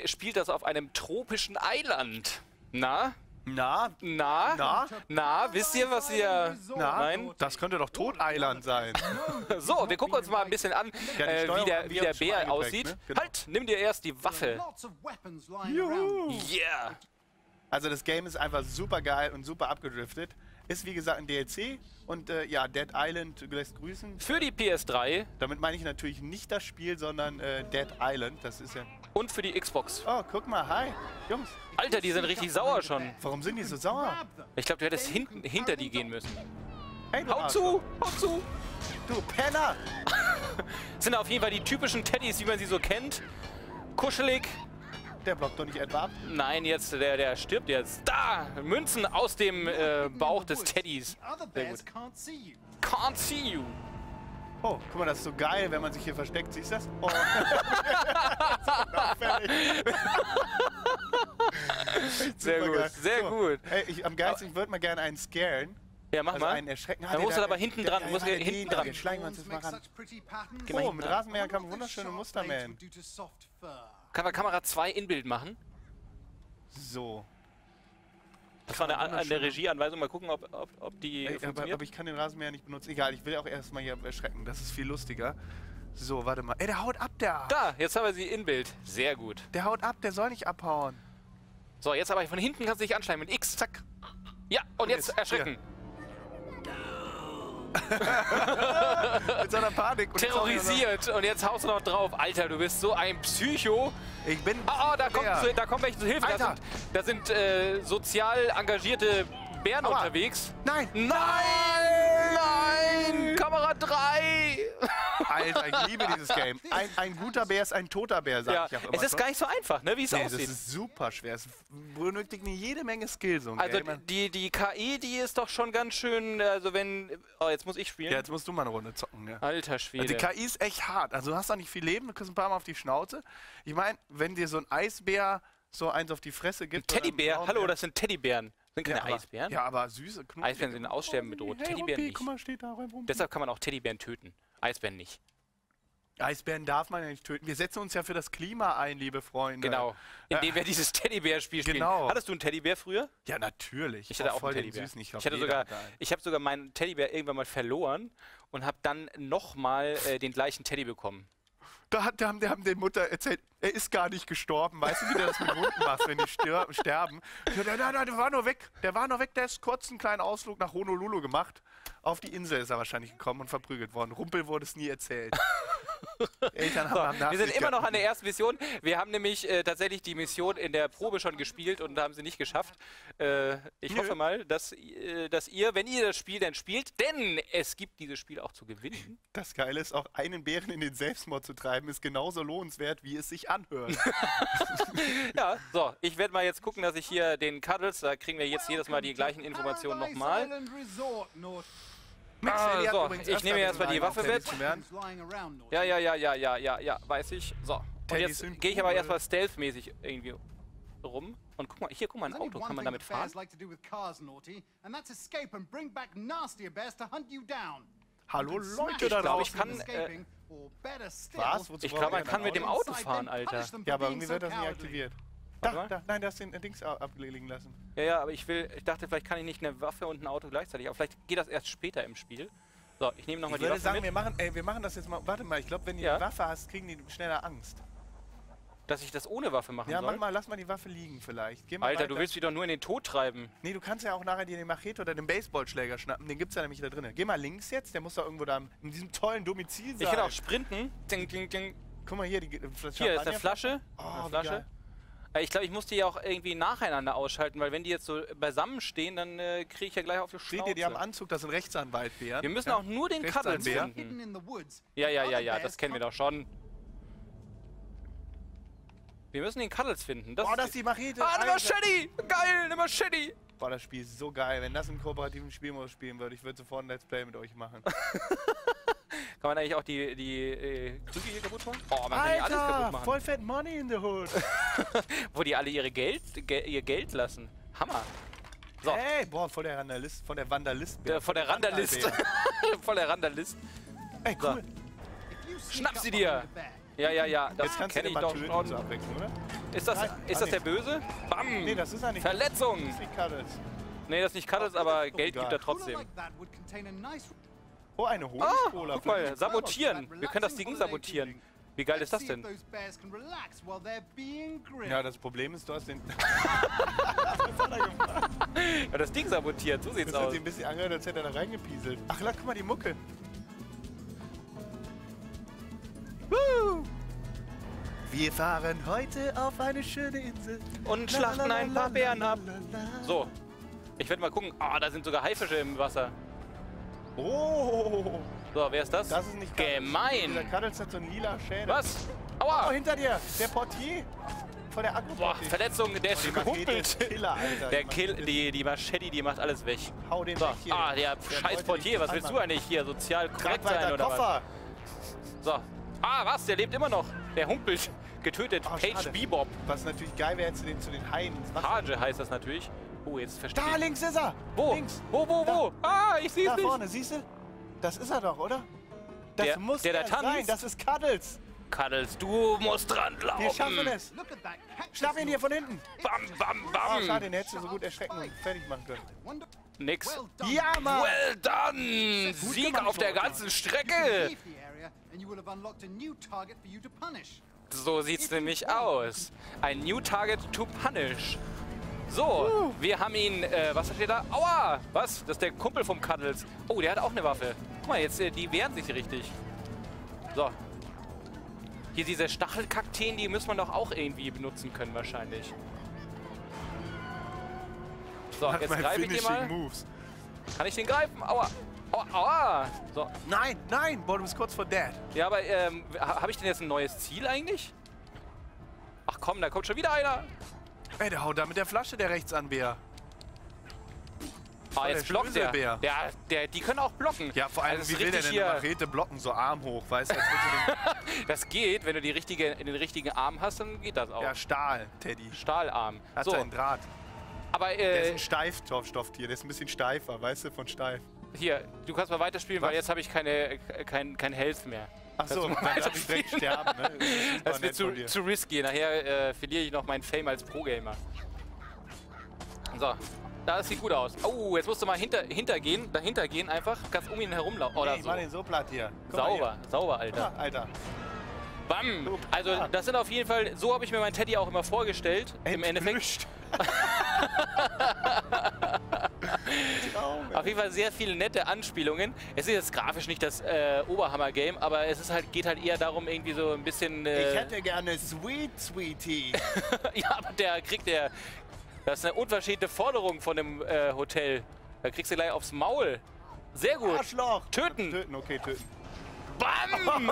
spielt das auf einem tropischen Eiland. Na, wisst ihr, was ihr... Nein? Das könnte doch Todeiland sein. So, wir gucken uns mal ein bisschen an, wie der Bär aussieht. Ne? Genau. Halt, nimm dir erst die Waffe. Juhu. Yeah! Also das Game ist einfach super geil und super abgedriftet. Ist wie gesagt ein DLC und ja, Dead Island lässt grüßen. Für die PS3. Damit meine ich natürlich nicht das Spiel, sondern Dead Island, das ist ja... Und für die Xbox. Oh, guck mal, hi, Jungs. Alter, die sind richtig sauer schon. Warum sind die so sauer? Ich glaube, du hättest hinter die gehen müssen. Hey, hau zu, hau zu. Du Penner. Das sind auf jeden Fall die typischen Teddys, wie man sie so kennt. Kuschelig. Der blockt doch nicht etwa ab. Nein, jetzt, der stirbt jetzt. Da! Münzen aus dem Bauch des Teddys. Sehr gut. Can't see you. Oh, guck mal, das ist so geil, wenn man sich hier versteckt. Siehst du das? Oh. Sehr gut, sehr gut. Hey, am geilsten würde man gerne einen scaren. Ja, mach also mal. Da musst du aber hinten dran. Oh, mit Rasenmäher kann man wunderschöne Muster mähen. Kann man Kamera 2 in Bild machen? So. Das war eine Regieanweisung. Mal gucken, ob die funktioniert. Aber ich kann den Rasenmäher nicht benutzen. Egal, ich will auch erstmal hier erschrecken. Das ist viel lustiger. So, warte mal. Ey, der haut ab, der! Da, jetzt haben wir sie in Bild. Sehr gut. Der haut ab, der soll nicht abhauen. So, jetzt aber von hinten kannst du dich anschleimen. Mit X, zack. Ja, und jetzt erschrecken. Ja. Mit seiner Panik. Und terrorisiert. Und jetzt haust du noch drauf. Alter, du bist so ein Psycho. Ich bin... Oh, da kommt welche zu Hilfe. Alter. Da sind sozial engagierte Bären unterwegs. Nein! Nein! Nein! Kamera 3! Alter, ich liebe dieses Game. Ein guter Bär ist ein toter Bär, sag ich auch immer. Es ist gar nicht so einfach, ne, wie es aussieht. Es ist super schwer. Es benötigt eine jede Menge Skill, so ein Game. Also die KI, die ist doch schon ganz schön, also wenn... Oh, jetzt muss ich spielen. Ja, jetzt musst du mal eine Runde zocken, ja. Alter Schwede. Also die KI ist echt hart. Also du hast doch nicht viel Leben, du kriegst ein paar Mal auf die Schnauze. Ich meine, wenn dir so ein Eisbär so eins auf die Fresse gibt... Ein Teddybär? Hallo, das sind Teddybären. Sind keine Eisbären? Ja, aber süße, knuffige. Eisbären sind Aussterben bedroht. Hey, Teddybären nicht. Guck mal, steht da, deshalb kann man auch Teddybären töten. Eisbären nicht. Eisbären darf man ja nicht töten. Wir setzen uns ja für das Klima ein, liebe Freunde. Genau. Indem wir dieses Teddybär-Spiel spielen. Genau. Hattest du einen Teddybär früher? Ja, natürlich. Ich hatte auch voll einen Teddybär. Den süßen. Ich habe sogar meinen Teddybär irgendwann mal verloren und habe dann nochmal den gleichen Teddy bekommen. Da haben der Mutter erzählt, er ist gar nicht gestorben. Weißt du, wie der das mit Hunden macht, wenn die sterben? Nein, der war nur weg. Der war nur weg. Der ist kurz einen kleinen Ausflug nach Honolulu gemacht. Auf die Insel ist er wahrscheinlich gekommen und verprügelt worden. Rumpel wurde es nie erzählt. Eltern haben so, wir sind immer noch an der ersten Mission. Wir haben nämlich tatsächlich die Mission in der Probe schon gespielt und haben sie nicht geschafft. Ich hoffe mal, dass ihr, wenn ihr das Spiel dann spielt, denn es gibt dieses Spiel auch zu gewinnen. Das Geile ist, auch einen Bären in den Selbstmord zu treiben, ist genauso lohnenswert, wie es sich anhört. Ja, so, ich werde mal jetzt gucken, dass ich hier den Cuddles, da kriegen wir jetzt jedes Mal die gleichen Informationen nochmal. Ah, so, ich nehme erstmal die Waffe weg. Ja, weiß ich. So, und jetzt gehe ich aber erstmal stealth-mäßig irgendwie rum. Und guck mal, hier, guck mal, ein Auto, kann man damit fahren? Hallo Leute da draußen. Was? Ich glaube, man kann mit dem Auto fahren, Alter. Ja, aber irgendwie wird das nie aktiviert. Nein, du hast den Dings ablegen lassen. Ja, aber ich dachte, vielleicht kann ich nicht eine Waffe und ein Auto gleichzeitig, aber vielleicht geht das erst später im Spiel. So, ich nehme nochmal die Waffe. Ich würde sagen, wir machen das jetzt mal. Warte mal, ich glaube, wenn die eine Waffe hast, kriegen die schneller Angst. Dass ich das ohne Waffe machen soll? Ja, mach mal, lass mal die Waffe liegen vielleicht. Geh mal Alter, weiter. Du willst die doch nur in den Tod treiben. Nee, du kannst ja auch nachher dir den Machete oder den Baseballschläger schnappen. Den gibt's ja nämlich da drin. Geh mal links jetzt, der muss doch irgendwo da in diesem tollen Domizil sein. Ich kann auch sprinten. Ding, ding, ding. Guck mal hier, die Flasche. Hier ist eine Flasche. Oh, eine Flasche. Ich glaube, ich muss die ja auch irgendwie nacheinander ausschalten, weil wenn die jetzt so beisammen stehen, dann kriege ich ja gleich auf die Schnauze. Seht ihr, die haben Anzug, das sind Rechtsanwaltbären. Wir müssen auch nur den Cuddles finden. Ja, das kennen wir doch schon. Wir müssen den Cuddles finden. Das das ist die Machete. Ah, eine Machete! Geil, eine Machete! Boah, das Spiel ist so geil. Wenn das im kooperativen Spielmodus spielen würde, ich würde sofort ein Let's Play mit euch machen. Kann man eigentlich auch die Krüge hier kaputt machen? Oh, man kann ja alles kaputt machen. Voll fett Money in the Hood. Wo die alle ihr Geld lassen. Hammer. So. Ey, boah, voll der Randalist. Von der Vandalist. Von der Randalist. Voll der Randalist. Ey, cool. So. Schnapp sie dir. Ja, das kenne ich doch schon. So oder? Ist das der Böse? Bam! Nee, das ist eigentlich Verletzung! Das ist nicht Cuddles. Nee, das ist nicht Cuddles, aber Geld gibt er trotzdem. Oh, eine Honigcola. Guck mal, sabotieren. Wir können das Ding sabotieren. Wie geil ist das denn? Ja, das Problem ist, du hast den... Was hat er gemacht? Ja, das Ding sabotiert, so sieht's aus. Das hat sich ein bisschen angehört, als hätte er da reingepieselt. Ach, guck mal, die Mucke. Woo! Wir fahren heute auf eine schöne Insel. Und schlachten ein paar Bären ab. So, ich werde mal gucken. Ah, da sind sogar Haifische im Wasser. Oh! So, wer ist das? Das ist nicht gemein. Dieser Cuddles hat so einen lila Schädel. Was? Aua! Oh, hinter dir! Der Portier von der Akku. Boah, Verletzung, der ist gehumpelt. Die Machete, die macht alles weg. Hau den weg hier. Ah, der scheiß Portier, was willst du eigentlich hier? Sozial korrekt sein oder was? So. Ah, was? Der lebt immer noch. Der humpelt. Getötet. Page Bebop. Was natürlich geil wäre, hättest du den zu den Haien. Page heißt das natürlich. Oh, jetzt verstehe ich. Da links ist er! Wo? Links. Wo? Da. Ah, ich sehe es nicht! Da vorne, siehst du? Das ist er doch, oder? Das muss der da sein, das ist Cuddles! Cuddles, du musst dran glauben! Wir schaffen es! Schnapp ihn hier von hinten! Bam, bam, bam! Oh, schade, den hättest du so gut erschrecken und fertig machen können. Nix. Ja, Mann! Well done! Sieg auf der ganzen Strecke! So sieht's nämlich aus. Ein New Target to Punish. So, wir haben ihn, was steht da? Aua! Was? Das ist der Kumpel vom Cuddles. Oh, der hat auch eine Waffe. Guck mal, jetzt, die wehren sich richtig. So. Hier diese Stachelkakteen, die muss man doch auch irgendwie benutzen können wahrscheinlich. So, jetzt greife ich den mal. Kann ich den greifen? Aua! Aua! Aua. So. Nein, nein! Boah, du bist kurz vor Dad. Ja, aber habe ich denn jetzt ein neues Ziel eigentlich? Ach komm, da kommt schon wieder einer! Ey, der haut da mit der Flasche der Rechtsanbär. Ah, jetzt blockt der. Die können auch blocken. Ja, vor allem, also wie will der denn eine Machete blocken? So Arm hoch, weißt du? Das geht, wenn du den richtigen Arm hast, dann geht das auch. Ja, Stahl, Teddy. Stahlarm. Hat so einen Draht. Aber, der ist ein Steifstofftier, der ist ein bisschen steifer, weißt du, von steif. Hier, du kannst mal weiterspielen, weil jetzt habe ich kein Health mehr. Ach so, dann darf ich direkt sterben, ne? Das wird zu risky. Nachher verliere ich noch meinen Fame als Pro-Gamer. So, das sieht gut aus. Oh, jetzt musst du mal dahinter gehen einfach. Kannst um ihn herumlaufen. Oder nee, ich mach den so platt hier. Guck sauber, sauber, Alter. Ja, Alter. Bam! Also, das sind auf jeden Fall, so habe ich mir meinen Teddy auch immer vorgestellt. Im Endeffekt. Auf jeden Fall sehr viele nette Anspielungen. Es ist jetzt grafisch nicht das Oberhammer-Game, aber es ist halt, geht halt eher darum, irgendwie so ein bisschen... ich hätte gerne Sweet Sweetie. Ja, aber der kriegt der... Das ist eine unverschämte Forderung von dem Hotel. Da kriegst du gleich aufs Maul. Sehr gut. Arschloch. Töten. Töten, okay, töten. Bam!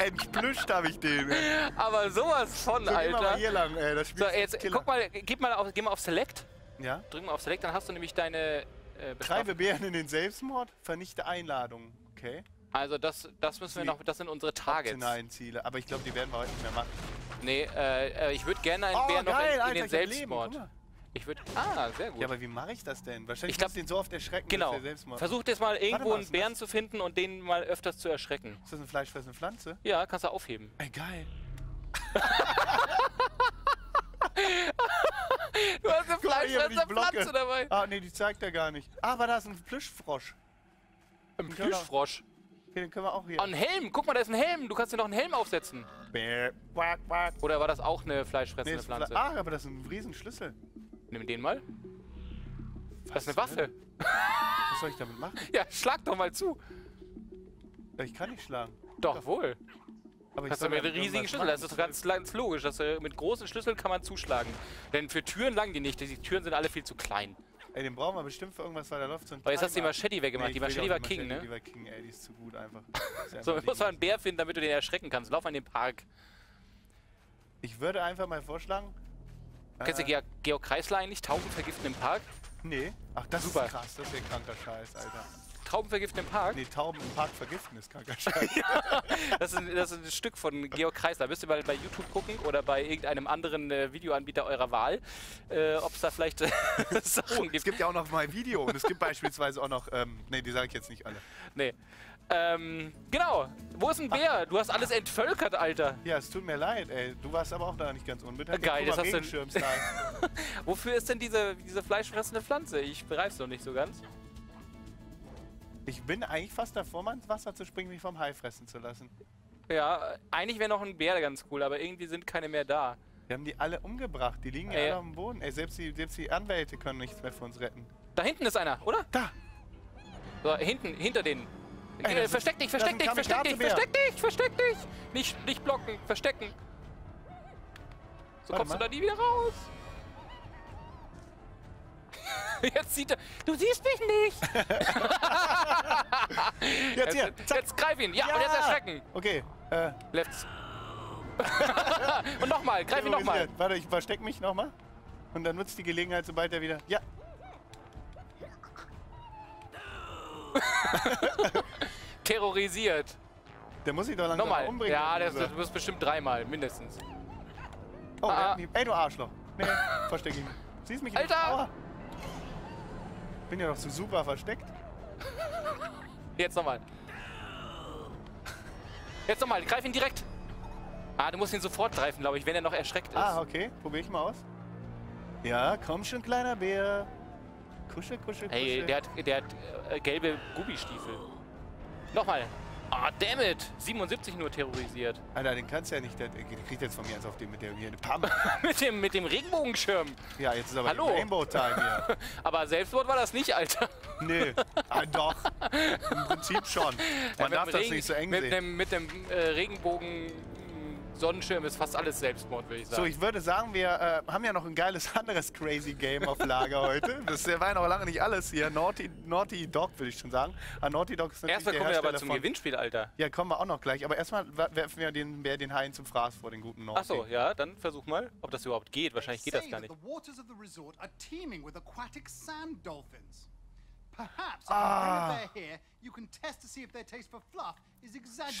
Entblüscht habe ich den. Ey. Aber sowas von, so, Alter. Geh mal hier lang, ey. Das Spiel so, jetzt guck mal, geh mal auf Select. Ja. Drück mal auf Select, dann hast du nämlich deine. Treibe Bären in den Selbstmord, vernichte Einladungen. Okay. Also das müssen wir noch. Das sind unsere Targets. Nein, Ziele. Aber ich glaube, die werden wir heute nicht mehr machen. Nee, ich würde gerne einen Bären geil, noch in den Selbstmord. Ich würde. Ah, sehr gut. Ja, aber wie mache ich das denn? Wahrscheinlich muss den so oft erschrecken, dass der Selbstmord. Versuch jetzt mal irgendwo einen Bären zu finden und den mal öfters zu erschrecken. Ist das eine fleischfressende Pflanze? Ja, kannst du aufheben. Ey, geil. Du hast eine fleischfressende Pflanze dabei. Ah, nee, die zeigt er gar nicht. Ah, aber da ist ein Plüschfrosch. Ein Plüschfrosch? Okay, den können wir auch hier. Ah, ein Helm. Guck mal, da ist ein Helm. Du kannst dir noch einen Helm aufsetzen. Oder war das auch eine fleischfressende Pflanze? Ah, aber das ist ein Riesenschlüssel. Nimm den mal. Das ist eine Waffe. Was soll ich damit machen? Ja, schlag doch mal zu. Ich kann nicht schlagen. Doch, wohl. Aber ich hast du mit riesigen Schlüsseln. Das ist ganz logisch. Dass du mit großen Schlüsseln kann man zuschlagen. Denn für Türen langen die nicht. Die Türen sind alle viel zu klein. Ey, den brauchen wir bestimmt für irgendwas, weil da läuft so ein... Aber jetzt hast du die Machete weggemacht. Nee, die Machete war King, ne? Die war King, ey. Die ist zu gut einfach. So, wir müssen mal einen Bär finden, damit du den erschrecken kannst. Lauf an den Park. Ich würde einfach mal vorschlagen... Kennst du Georg Kreisler eigentlich? Tauben vergiften im Park? Nee. Ach, das ist krass. Das ist ja kranker Scheiß, Alter. Tauben vergiften im Park? Nee, Tauben im Park vergiften ist kranker Scheiß. Ja, das ist ein Stück von Georg Kreisler. Müsst ihr mal bei YouTube gucken oder bei irgendeinem anderen Videoanbieter eurer Wahl, ob es da vielleicht Sachen gibt. Es gibt ja auch noch mal Video und es gibt beispielsweise auch noch... nee, die sage ich jetzt nicht alle. Nee. Genau. Wo ist ein Bär? Du hast alles entvölkert, Alter. Ja, es tut mir leid, ey. Du warst aber auch da nicht ganz unbeteiligt. Geil, das hast du... Wofür ist denn diese fleischfressende Pflanze? Ich begreif's noch nicht so ganz. Ich bin eigentlich fast davor, mal ins Wasser zu springen, mich vom Hai fressen zu lassen. Ja, eigentlich wäre noch ein Bär ganz cool, aber irgendwie sind keine mehr da. Wir haben die alle umgebracht. Die liegen ja alle auf dem Boden. Ey, selbst die Anwälte können nichts mehr für uns retten. Da hinten ist einer, oder? Da! So, hinten, hinter denen. Ey, versteck dich! Nicht blocken, verstecken! So kommst du da nie wieder raus! Jetzt sieht er... Du siehst mich nicht! Jetzt hier! Zack. Jetzt greif ihn! Ja, und jetzt erschrecken! Okay, Lefts. Und nochmal, greif ihn nochmal! Warte, ich versteck mich nochmal. Und dann nutzt die Gelegenheit, sobald er wieder... Ja! Terrorisiert. Der muss sich doch langsam umbringen. Ja, das bestimmt dreimal, mindestens. Oh, ey, du Arschloch. Nee, versteck ihn. Siehst mich nicht. Alter! Bin ja noch so super versteckt. Jetzt nochmal. Jetzt nochmal, greif ihn direkt. Ah, du musst ihn sofort greifen, glaube ich, wenn er noch erschreckt ist. Ah, okay. Probier ich mal aus. Ja, komm schon, kleiner Bär. Kuschel, kuschel, kuschel. Ey, der hat gelbe Gubi-Stiefel. Nochmal. Ah, dammit. 77 nur terrorisiert. Alter, den kannst du ja nicht. Der kriegt jetzt von mir eins auf den mit dem hier eine Pampe. mit dem Regenbogenschirm. Ja, jetzt ist aber hallo. Rainbow-Time hier. Aber Selbstmord war das nicht, Alter. Nee. Ah, doch. Im Prinzip schon. Man darf das nicht so eng sehen. Mit dem Regenbogen-Sonnenschirm ist fast alles Selbstmord, würde ich sagen. So, ich würde sagen, wir haben ja noch ein geiles anderes Crazy Game auf Lager heute. Das war ja noch lange nicht alles hier. Naughty Dog, würde ich schon sagen. Ah, Naughty Dog ist natürlich der Hersteller. Erstmal kommen wir aber zum Gewinnspiel, Alter. Ja, kommen wir auch noch gleich. Aber erstmal werfen wir den Haien zum Fraß vor, den guten Naughty. Achso, ja, dann versuch mal, ob das überhaupt geht. Wahrscheinlich geht das gar nicht. Ah.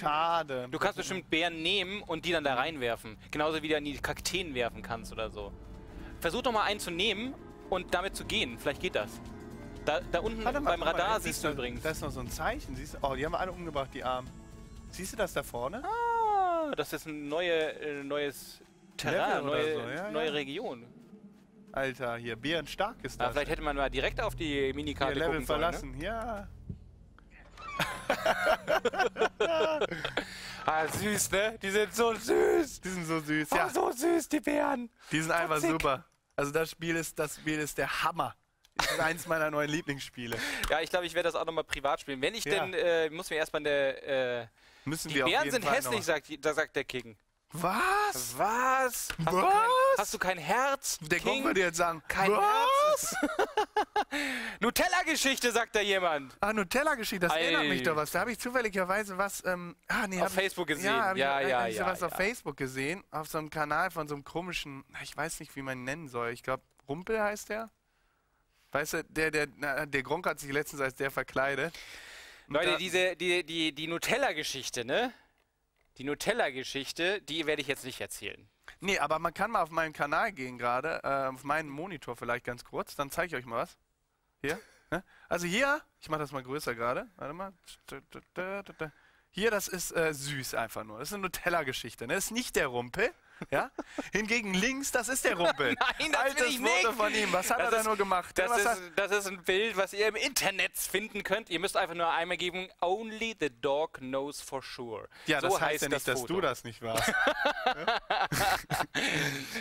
Schade. Du kannst bestimmt Bären nehmen und die dann da reinwerfen. Genauso wie du in die Kakteen werfen kannst oder so. Versuch doch mal einen zu nehmen und damit zu gehen. Vielleicht geht das. Da unten mal, beim Radar mal, siehst du übrigens. Da ist noch so ein Zeichen. Siehst du? Oh, die haben wir alle umgebracht, die Armen. Siehst du das da vorne? Ah, das ist ein neues Terrain, neue Region. Alter, hier, bärenstark ist das. Ah, vielleicht hätte man mal direkt auf die Minikarte gucken Level verlassen, sollen, ne? Ja. Ah, süß, ne? Die sind so süß. Die sind so süß, ja. Oh, so süß, die Bären. Die sind einfach super. Also das Spiel ist der Hammer. Das ist eins meiner neuen Lieblingsspiele. Ja, ich glaube, ich werde das auch nochmal privat spielen. Wenn ich denn, muss mir erstmal die Bären sind hässlich, sagt der King. Was? Was? Hast du kein Herz? Der King würde jetzt sagen, kein was? Herz. Nutella-Geschichte, sagt da jemand. Ah, Nutella-Geschichte, das erinnert mich doch was. Da habe ich zufälligerweise was auf Facebook gesehen. Ja, ich habe auf Facebook gesehen. Auf so einem Kanal von so einem komischen, ich weiß nicht, wie man ihn nennen soll. Ich glaube, Rumpel heißt der. Weißt du, der Gronkh hat sich letztens als der verkleidet. Und Leute, die Nutella-Geschichte, ne? Die Nutella-Geschichte, die werde ich jetzt nicht erzählen. Nee, aber man kann mal auf meinen Kanal gehen gerade, auf meinen Monitor vielleicht ganz kurz, dann zeige ich euch mal was. Hier, also hier, ich mache das mal größer gerade, warte mal. Hier, das ist süß einfach nur, das ist eine Nutella-Geschichte, ne? Das ist nicht der Rumpel. Ja? Hingegen links, das ist der Rumpel. Nein, das altes Foto nicht von ihm. Was hat er da nur gemacht? Das ist ein Bild, was ihr im Internet finden könnt. Ihr müsst einfach nur einmal geben, only the dog knows for sure. Ja, so das heißt ja nicht, dass du das nicht warst.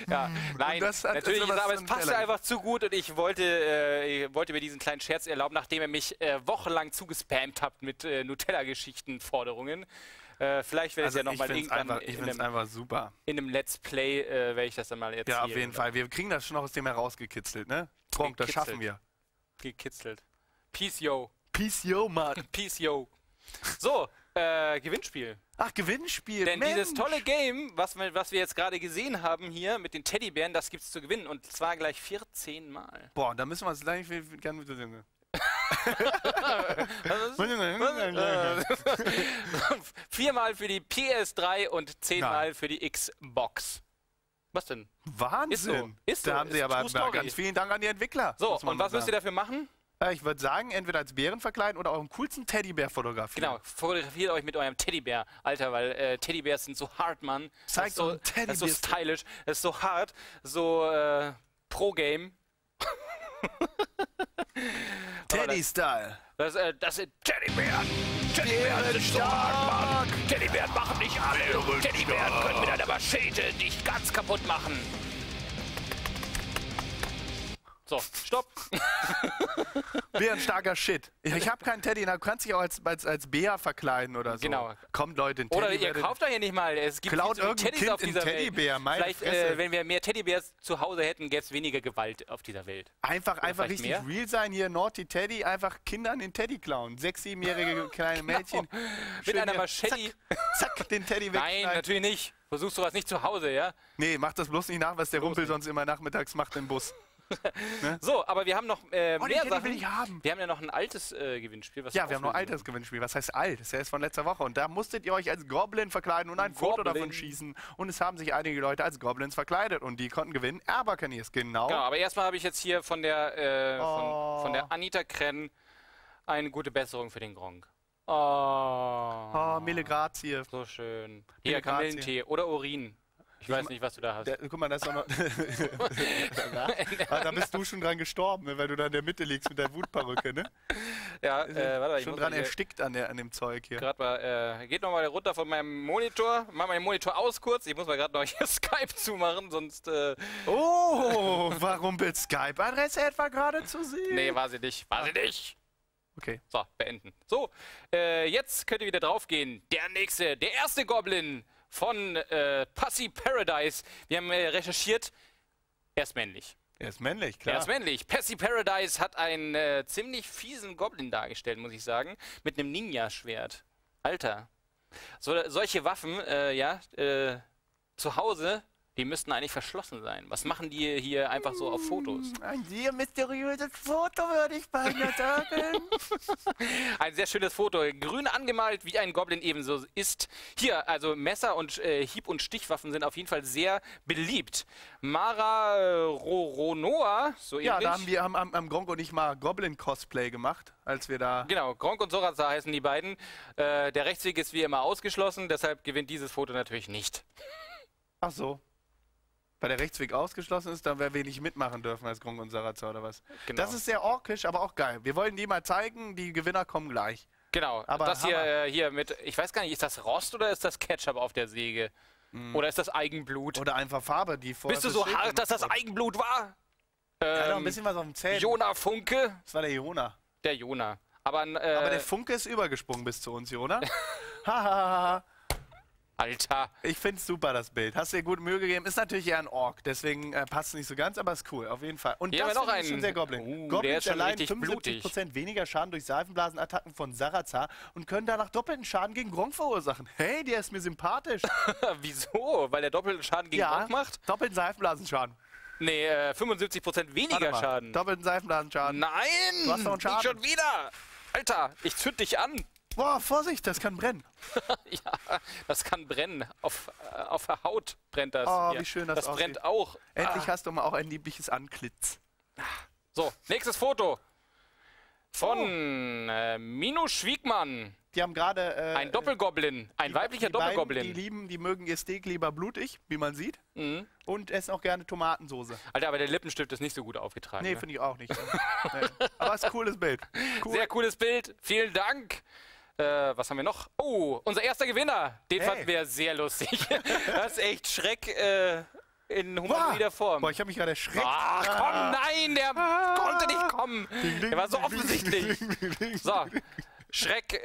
Ja, nein, natürlich, aber es passte einfach zu gut und ich wollte mir diesen kleinen Scherz erlauben, nachdem ihr mich wochenlang zugespammt habt mit Nutella-Geschichten-Forderungen. Vielleicht werde ich ja nochmal irgendwann in einem Let's Play werde ich das dann mal erzählen. Ja, auf jeden Fall. Wir kriegen das schon noch aus dem herausgekitzelt, ne? Gronkh, das schaffen wir. Gekitzelt. Peace, yo. Peace, yo, Mann. Peace, yo. So, Gewinnspiel. Ach, Gewinnspiel, denn Mensch. Dieses tolle Game, was wir jetzt gerade gesehen haben hier mit den Teddybären, das gibt's zu gewinnen. Und zwar gleich 14 Mal. Boah, da müssen wir uns gleich gerne wieder sehen. Viermal für die PS3 und 10 Mal für die Xbox. Was denn? Wahnsinn! Ist so. Da haben sie aber ganz vielen Dank an die Entwickler. So, und was müsst ihr dafür machen? Ich würde sagen, entweder als Bären verkleiden oder euren coolsten Teddybär fotografieren. Genau, fotografiert euch mit eurem Teddybär. Alter, weil Teddybärs sind so hart, Mann. Zeigt so, das ist so stylisch, das ist so hart, so Pro-Game. Teddy-Style. Das sind Teddybären. Teddybären sind stark. Teddybären machen nicht alle. Teddybären können mit einer Machete dich ganz kaputt machen. So, stopp. Bärenstarker Shit. Ich habe keinen Teddy. Du kannst dich auch als Bär verkleiden oder so. Genau. Kommt Leute, ein Teddy. Oder ihr kauft doch hier nicht mal. Es gibt klaut irgendein Kind auf dieser Teddybär. Welt. Meine vielleicht, wenn wir mehr Teddybärs zu Hause hätten, gäbe es weniger Gewalt auf dieser Welt. Einfach richtig mehr? Real sein hier. Naughty Teddy. Einfach Kindern den Teddy klauen. 6-, 7-jährige kleine Mädchen. Genau. Mit einer Machete. Zack, den Teddy weg. Nein, natürlich nicht. Versuchst du was nicht zu Hause, ja? Nee, mach das bloß nicht nach, was der Rumpel sonst immer nachmittags macht im Bus. Ne? So, aber wir haben noch mehr Sachen. Will ich haben. Wir haben ja noch ein altes Gewinnspiel. Was ja, wir haben noch ein altes Gewinnspiel. Was heißt alt? Das ist ja erst von letzter Woche. Und da musstet ihr euch als Goblin verkleiden und ein Foto davon schießen. Und es haben sich einige Leute als Goblins verkleidet. Und die konnten gewinnen. Aber kann ich es genau. Aber erstmal habe ich jetzt hier von der Anita Krenn eine gute Besserung für den Gronkh. Oh, mille grazie. So schön. Hier, Kamillentee oder Urin. Ich weiß nicht, was du da hast. Guck mal, da ist doch noch... da bist du schon dran gestorben, weil du da in der Mitte liegst mit der Wutperücke, ne? Ja, warte mal. Schon dran erstickt an dem Zeug hier. Gerade mal, geht nochmal runter von meinem Monitor. Mach meinen Monitor aus kurz. Ich muss mal gerade noch hier Skype zumachen, sonst... Oh, warum bild Skype-Adresse etwa gerade zu sehen? Nee, war sie nicht. War sie nicht. Okay. So, beenden. So, jetzt könnt ihr wieder draufgehen. Der erste Goblin von Pussy Paradise. Wir haben recherchiert, er ist männlich. Er ist männlich, klar. Er ist männlich. Pussy Paradise hat einen ziemlich fiesen Goblin dargestellt, muss ich sagen. Mit einem Ninja-Schwert. Alter. Solche Waffen, zu Hause, die müssten eigentlich verschlossen sein. Was machen die hier einfach so auf Fotos? Ein sehr mysteriöses Foto, würde ich beinahe sagen. Ein sehr schönes Foto. Grün angemalt, wie ein Goblin ebenso ist. Hier, also Messer und Hieb- und Stichwaffen sind auf jeden Fall sehr beliebt. Mara Roronoa, so ähnlich. Ja, da haben wir am Gronkh und ich mal Goblin-Cosplay gemacht, als wir da... Genau, Gronkh und Sarazar heißen die beiden. Der Rechtsweg ist wie immer ausgeschlossen, deshalb gewinnt dieses Foto natürlich nicht. Ach so. Weil der Rechtsweg ausgeschlossen ist, dann werden wir nicht mitmachen dürfen als Gronkh und Sarazar oder was. Genau. Das ist sehr orkisch, aber auch geil. Wir wollen die mal zeigen, die Gewinner kommen gleich. Genau, aber das hier mit, ich weiß gar nicht, ist das Rost oder ist das Ketchup auf der Säge? Mm. Oder ist das Eigenblut? Oder einfach Farbe, die vor... Bist du so hart, dass das Eigenblut war? Ja, ein bisschen was auf dem Zähnen. Jona Funke? Das war der Jona. Der Jona. Aber der Funke ist übergesprungen bis zu uns, Jona. Hahaha. Alter. Ich find's super, das Bild. Hast dir gut Mühe gegeben. Ist natürlich eher ein Ork, deswegen passt es nicht so ganz, aber ist cool, auf jeden Fall. Und hier das noch ist schon sehr Goblin. Goblin ist allein 75% weniger Schaden durch Seifenblasenattacken von Sarazar und können danach doppelten Schaden gegen Gronkh verursachen. Hey, der ist mir sympathisch. Wieso? Weil der doppelten Schaden gegen Gronkh macht? Doppelten Seifenblasenschaden. Nee, 75% weniger Schaden. Doppelten Seifenblasenschaden. Nein! Du hast noch einen Schaden. Nicht schon wieder! Alter, ich zünd dich an. Boah, Vorsicht, das kann brennen. Ja, das kann brennen. Auf der Haut brennt das. Oh, wie schön das aussieht. Das brennt auch. Endlich hast du mal auch ein liebliches Antlitz. So, nächstes Foto. Von Mino Schwiegmann. Die haben gerade... ein Doppelgoblin. Ein weiblicher Doppelgoblin. Die lieben, die mögen ihr Steak lieber blutig, wie man sieht. Mhm. Und essen auch gerne Tomatensoße. Alter, aber der Lippenstift ist nicht so gut aufgetragen. Nee, finde ich auch nicht. Nee. Aber es ist ein cooles Bild. Cool. Sehr cooles Bild. Vielen Dank. Was haben wir noch? Oh, unser erster Gewinner. Den fanden wir sehr lustig. Das ist echt Schreck in humanoider Form. Boah, ich habe mich gerade erschreckt. Ach komm, nein, der konnte nicht kommen. Der war so offensichtlich. So, Schreck.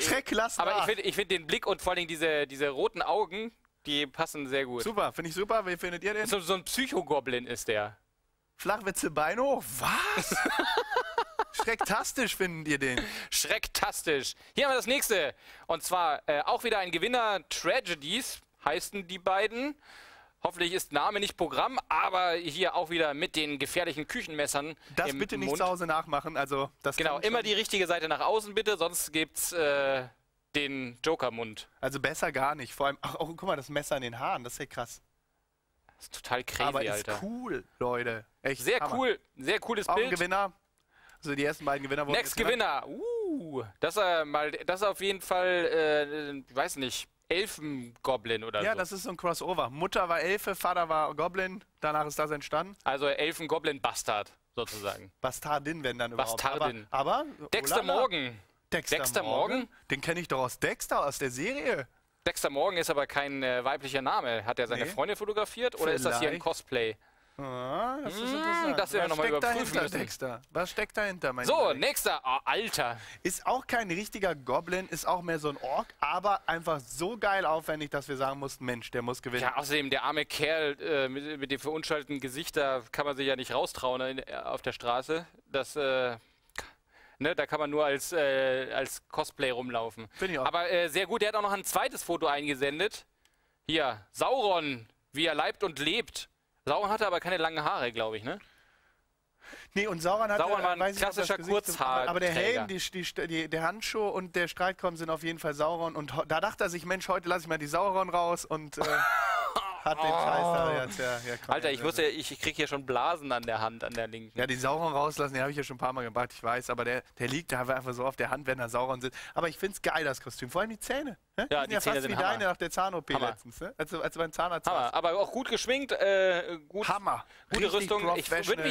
Schreck, lass mal. Aber ich find den Blick und vor allem diese roten Augen, die passen sehr gut. Super, finde ich super. Wie findet ihr den? So ein Psychogoblin ist der. Flachwitze Bein hoch? Was? Schrecktastisch findet ihr den. Schrecktastisch. Hier haben wir das nächste. Und zwar auch wieder ein Gewinner. Tragedies heißen die beiden. Hoffentlich ist Name nicht Programm, aber hier auch wieder mit den gefährlichen Küchenmessern. Das im bitte nicht Mund. Zu Hause nachmachen. Also das genau, immer die richtige Seite nach außen bitte, sonst gibt's den Jokermund. Also besser gar nicht. Vor allem, ach, guck mal, das Messer in den Haaren, das ist ja krass. Das ist total crazy, aber Alter. Aber ist cool, Leute. Echt sehr Hammer. Cool, sehr cooles Bild. Gewinner. Also die ersten beiden Gewinner wurden Next Gewinner. Das ist auf jeden Fall, ich weiß nicht, Elfengoblin oder so. Ja, das ist so ein Crossover. Mutter war Elfe, Vater war Goblin, danach ist das entstanden. Also Elfen-Goblin-Bastard sozusagen. Bastardin, wenn dann überhaupt. Bastardin. Aber Dexter Morgan. Dexter Morgan? Den kenne ich doch aus Dexter, aus der Serie. Dexter Morgan ist aber kein weiblicher Name. Hat er seine Freundin fotografiert oder ist das hier ein Cosplay? Oh, das ist interessant. Das werden wir nochmal überprüfen müssen. Dexter? Was steckt dahinter, mein So, Freund? Nächster. Oh, Alter. Ist auch kein richtiger Goblin, ist auch mehr so ein Ork, aber einfach so geil aufwendig, dass wir sagen mussten, Mensch, der muss gewinnen. Ja, außerdem, der arme Kerl mit dem verunstalteten Gesicht, da kann man sich ja nicht raustrauen auf der Straße. Das, da kann man nur als Cosplay rumlaufen. Finde ich auch. Aber sehr gut, der hat auch noch ein zweites Foto eingesendet. Hier, Sauron, wie er leibt und lebt. Sauron hatte aber keine langen Haare, glaube ich, ne? Nee, und Sauron hat war ein klassischer Kurzhaar. Aber der Helm, der Handschuh und der Streitkolben sind auf jeden Fall Sauron. Und da dachte er sich, Mensch, heute lasse ich mal die Sauron raus und hat den Scheiß da jetzt. Ja, komm, Alter, ich kriege hier schon Blasen an der Hand, an der linken. Ja, die Sauron rauslassen, die habe ich ja schon ein paar Mal gebracht, ich weiß. Aber der liegt da einfach so auf der Hand, wenn da Sauron sitzt. Aber ich finde es geil, das Kostüm. Vor allem die Zähne. Ne? Ja, die Zähne fast sind wie Hammer. Deine nach der Zahn-OP letztens, ne? Als beim Zahnarzt. Hammer. Aber auch gut geschminkt, gut, Hammer. Gute richtig Rüstung. Ich würde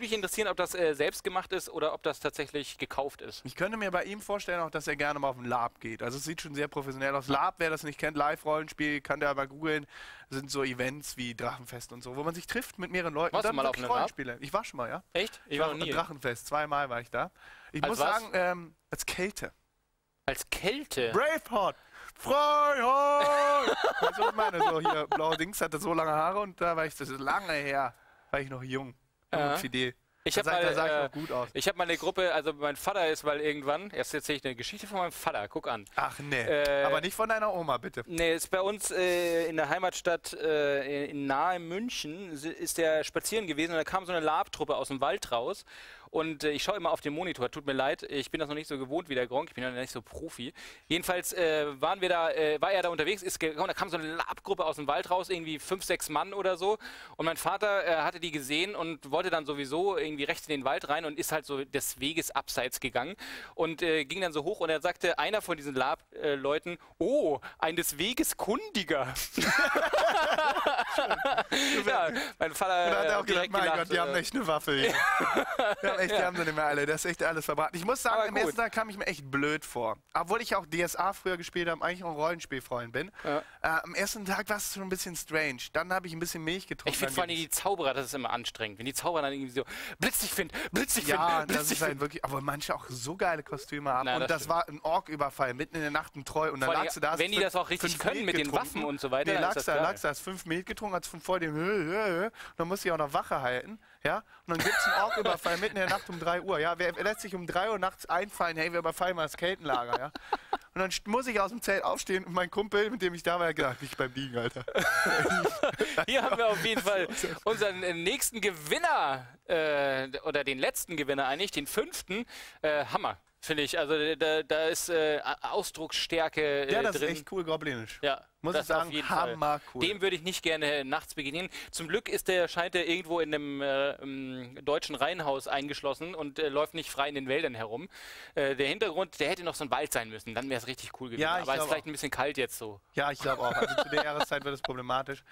mich interessieren, ob das selbst gemacht ist oder ob das tatsächlich gekauft ist. Ich könnte mir bei ihm vorstellen, auch, dass er gerne mal auf den Lab geht. Also es sieht schon sehr professionell aus. Lab, wer das nicht kennt, Live-Rollenspiel, kann der aber googeln. Sind so Events wie Drachenfest und so, wo man sich trifft mit mehreren Leuten. Warst du mal auf einem Lab? Ich war schon mal, ja. Echt? Ich war noch nie. Drachenfest, zweimal war ich da. Ich muss sagen, als Kälte. Als Kälte? Braveheart! Freiheit! Also ich meine, so hier, blaue Dings hatte so lange Haare und da war ich, das ist lange her, war ich noch jung. Ich habe mal eine Gruppe, also mein Vater ist mal irgendwann, erst erzähle ich eine Geschichte von meinem Vater, guck an. Ach nee, aber nicht von deiner Oma, bitte. Nee, ist bei uns in der Heimatstadt in nahe München, ist der spazieren gewesen und da kam so eine Lab-Truppe aus dem Wald raus. Und ich schaue immer auf den Monitor, tut mir leid, ich bin das noch nicht so gewohnt wie der Gronkh, ich bin ja nicht so Profi. Jedenfalls war er da unterwegs, da kam so eine Labgruppe aus dem Wald raus, irgendwie 5, 6 Mann oder so. Und mein Vater hatte die gesehen und wollte dann sowieso irgendwie rechts in den Wald rein und ist halt so des Weges abseits gegangen. Und ging dann so hoch und er sagte, einer von diesen Lab-Leuten, oh, ein des Weges Kundiger. Ja, mein Vater hat auch direkt gedacht, mein Gott, die haben echt eine Waffe hier. Die haben sie nicht mehr alle. Das ist echt alles verbraten. Ich muss sagen, am ersten Tag kam ich mir echt blöd vor. Obwohl ich auch DSA früher gespielt habe, eigentlich auch ein Rollenspielfreund bin. Ja. Am ersten Tag war es schon ein bisschen strange. Dann habe ich ein bisschen Milch getrunken. Ich finde vor allem die Zauberer, das ist immer anstrengend. Wenn die Zauberer dann irgendwie so blitzig finden. Wirklich, aber manche auch so geile Kostüme haben. Na, und das war ein Ork-Überfall, mitten in der Nacht ein Treu. Und dann lagst du da. Wenn die das auch richtig können mit den Waffen und so weiter. Nee, lagst da, hast 5 Mehl getrunken, hast vor dem dann musst du ja auch noch Wache halten. Ja? Und dann gibt es einen Ork-Überfall mitten in der Nacht um 3 Uhr. Ja? Wer lässt sich um 3 Uhr nachts einfallen, hey, wir überfallen mal das Keltenlager. Ja? Und dann muss ich aus dem Zelt aufstehen und mein Kumpel, mit dem ich da war, hat gedacht, nicht beim Liegen, Alter. Hier haben wir auf jeden Fall unseren nächsten Gewinner, oder den letzten Gewinner eigentlich, den 5. Hammer, finde ich. Also da ist Ausdrucksstärke ja, das drin. Ist echt cool, goblinisch. Ja. Muss ich sagen, hammer cool. Dem würde ich nicht gerne nachts begegnen. Zum Glück scheint er irgendwo in einem deutschen Reihenhaus eingeschlossen und läuft nicht frei in den Wäldern herum. Der Hintergrund, der hätte noch so ein Wald sein müssen, dann wäre es richtig cool gewesen. Ja, aber es ist vielleicht ein bisschen kalt jetzt so. Ja, ich glaube auch. Also zu der Jahreszeit wird es problematisch.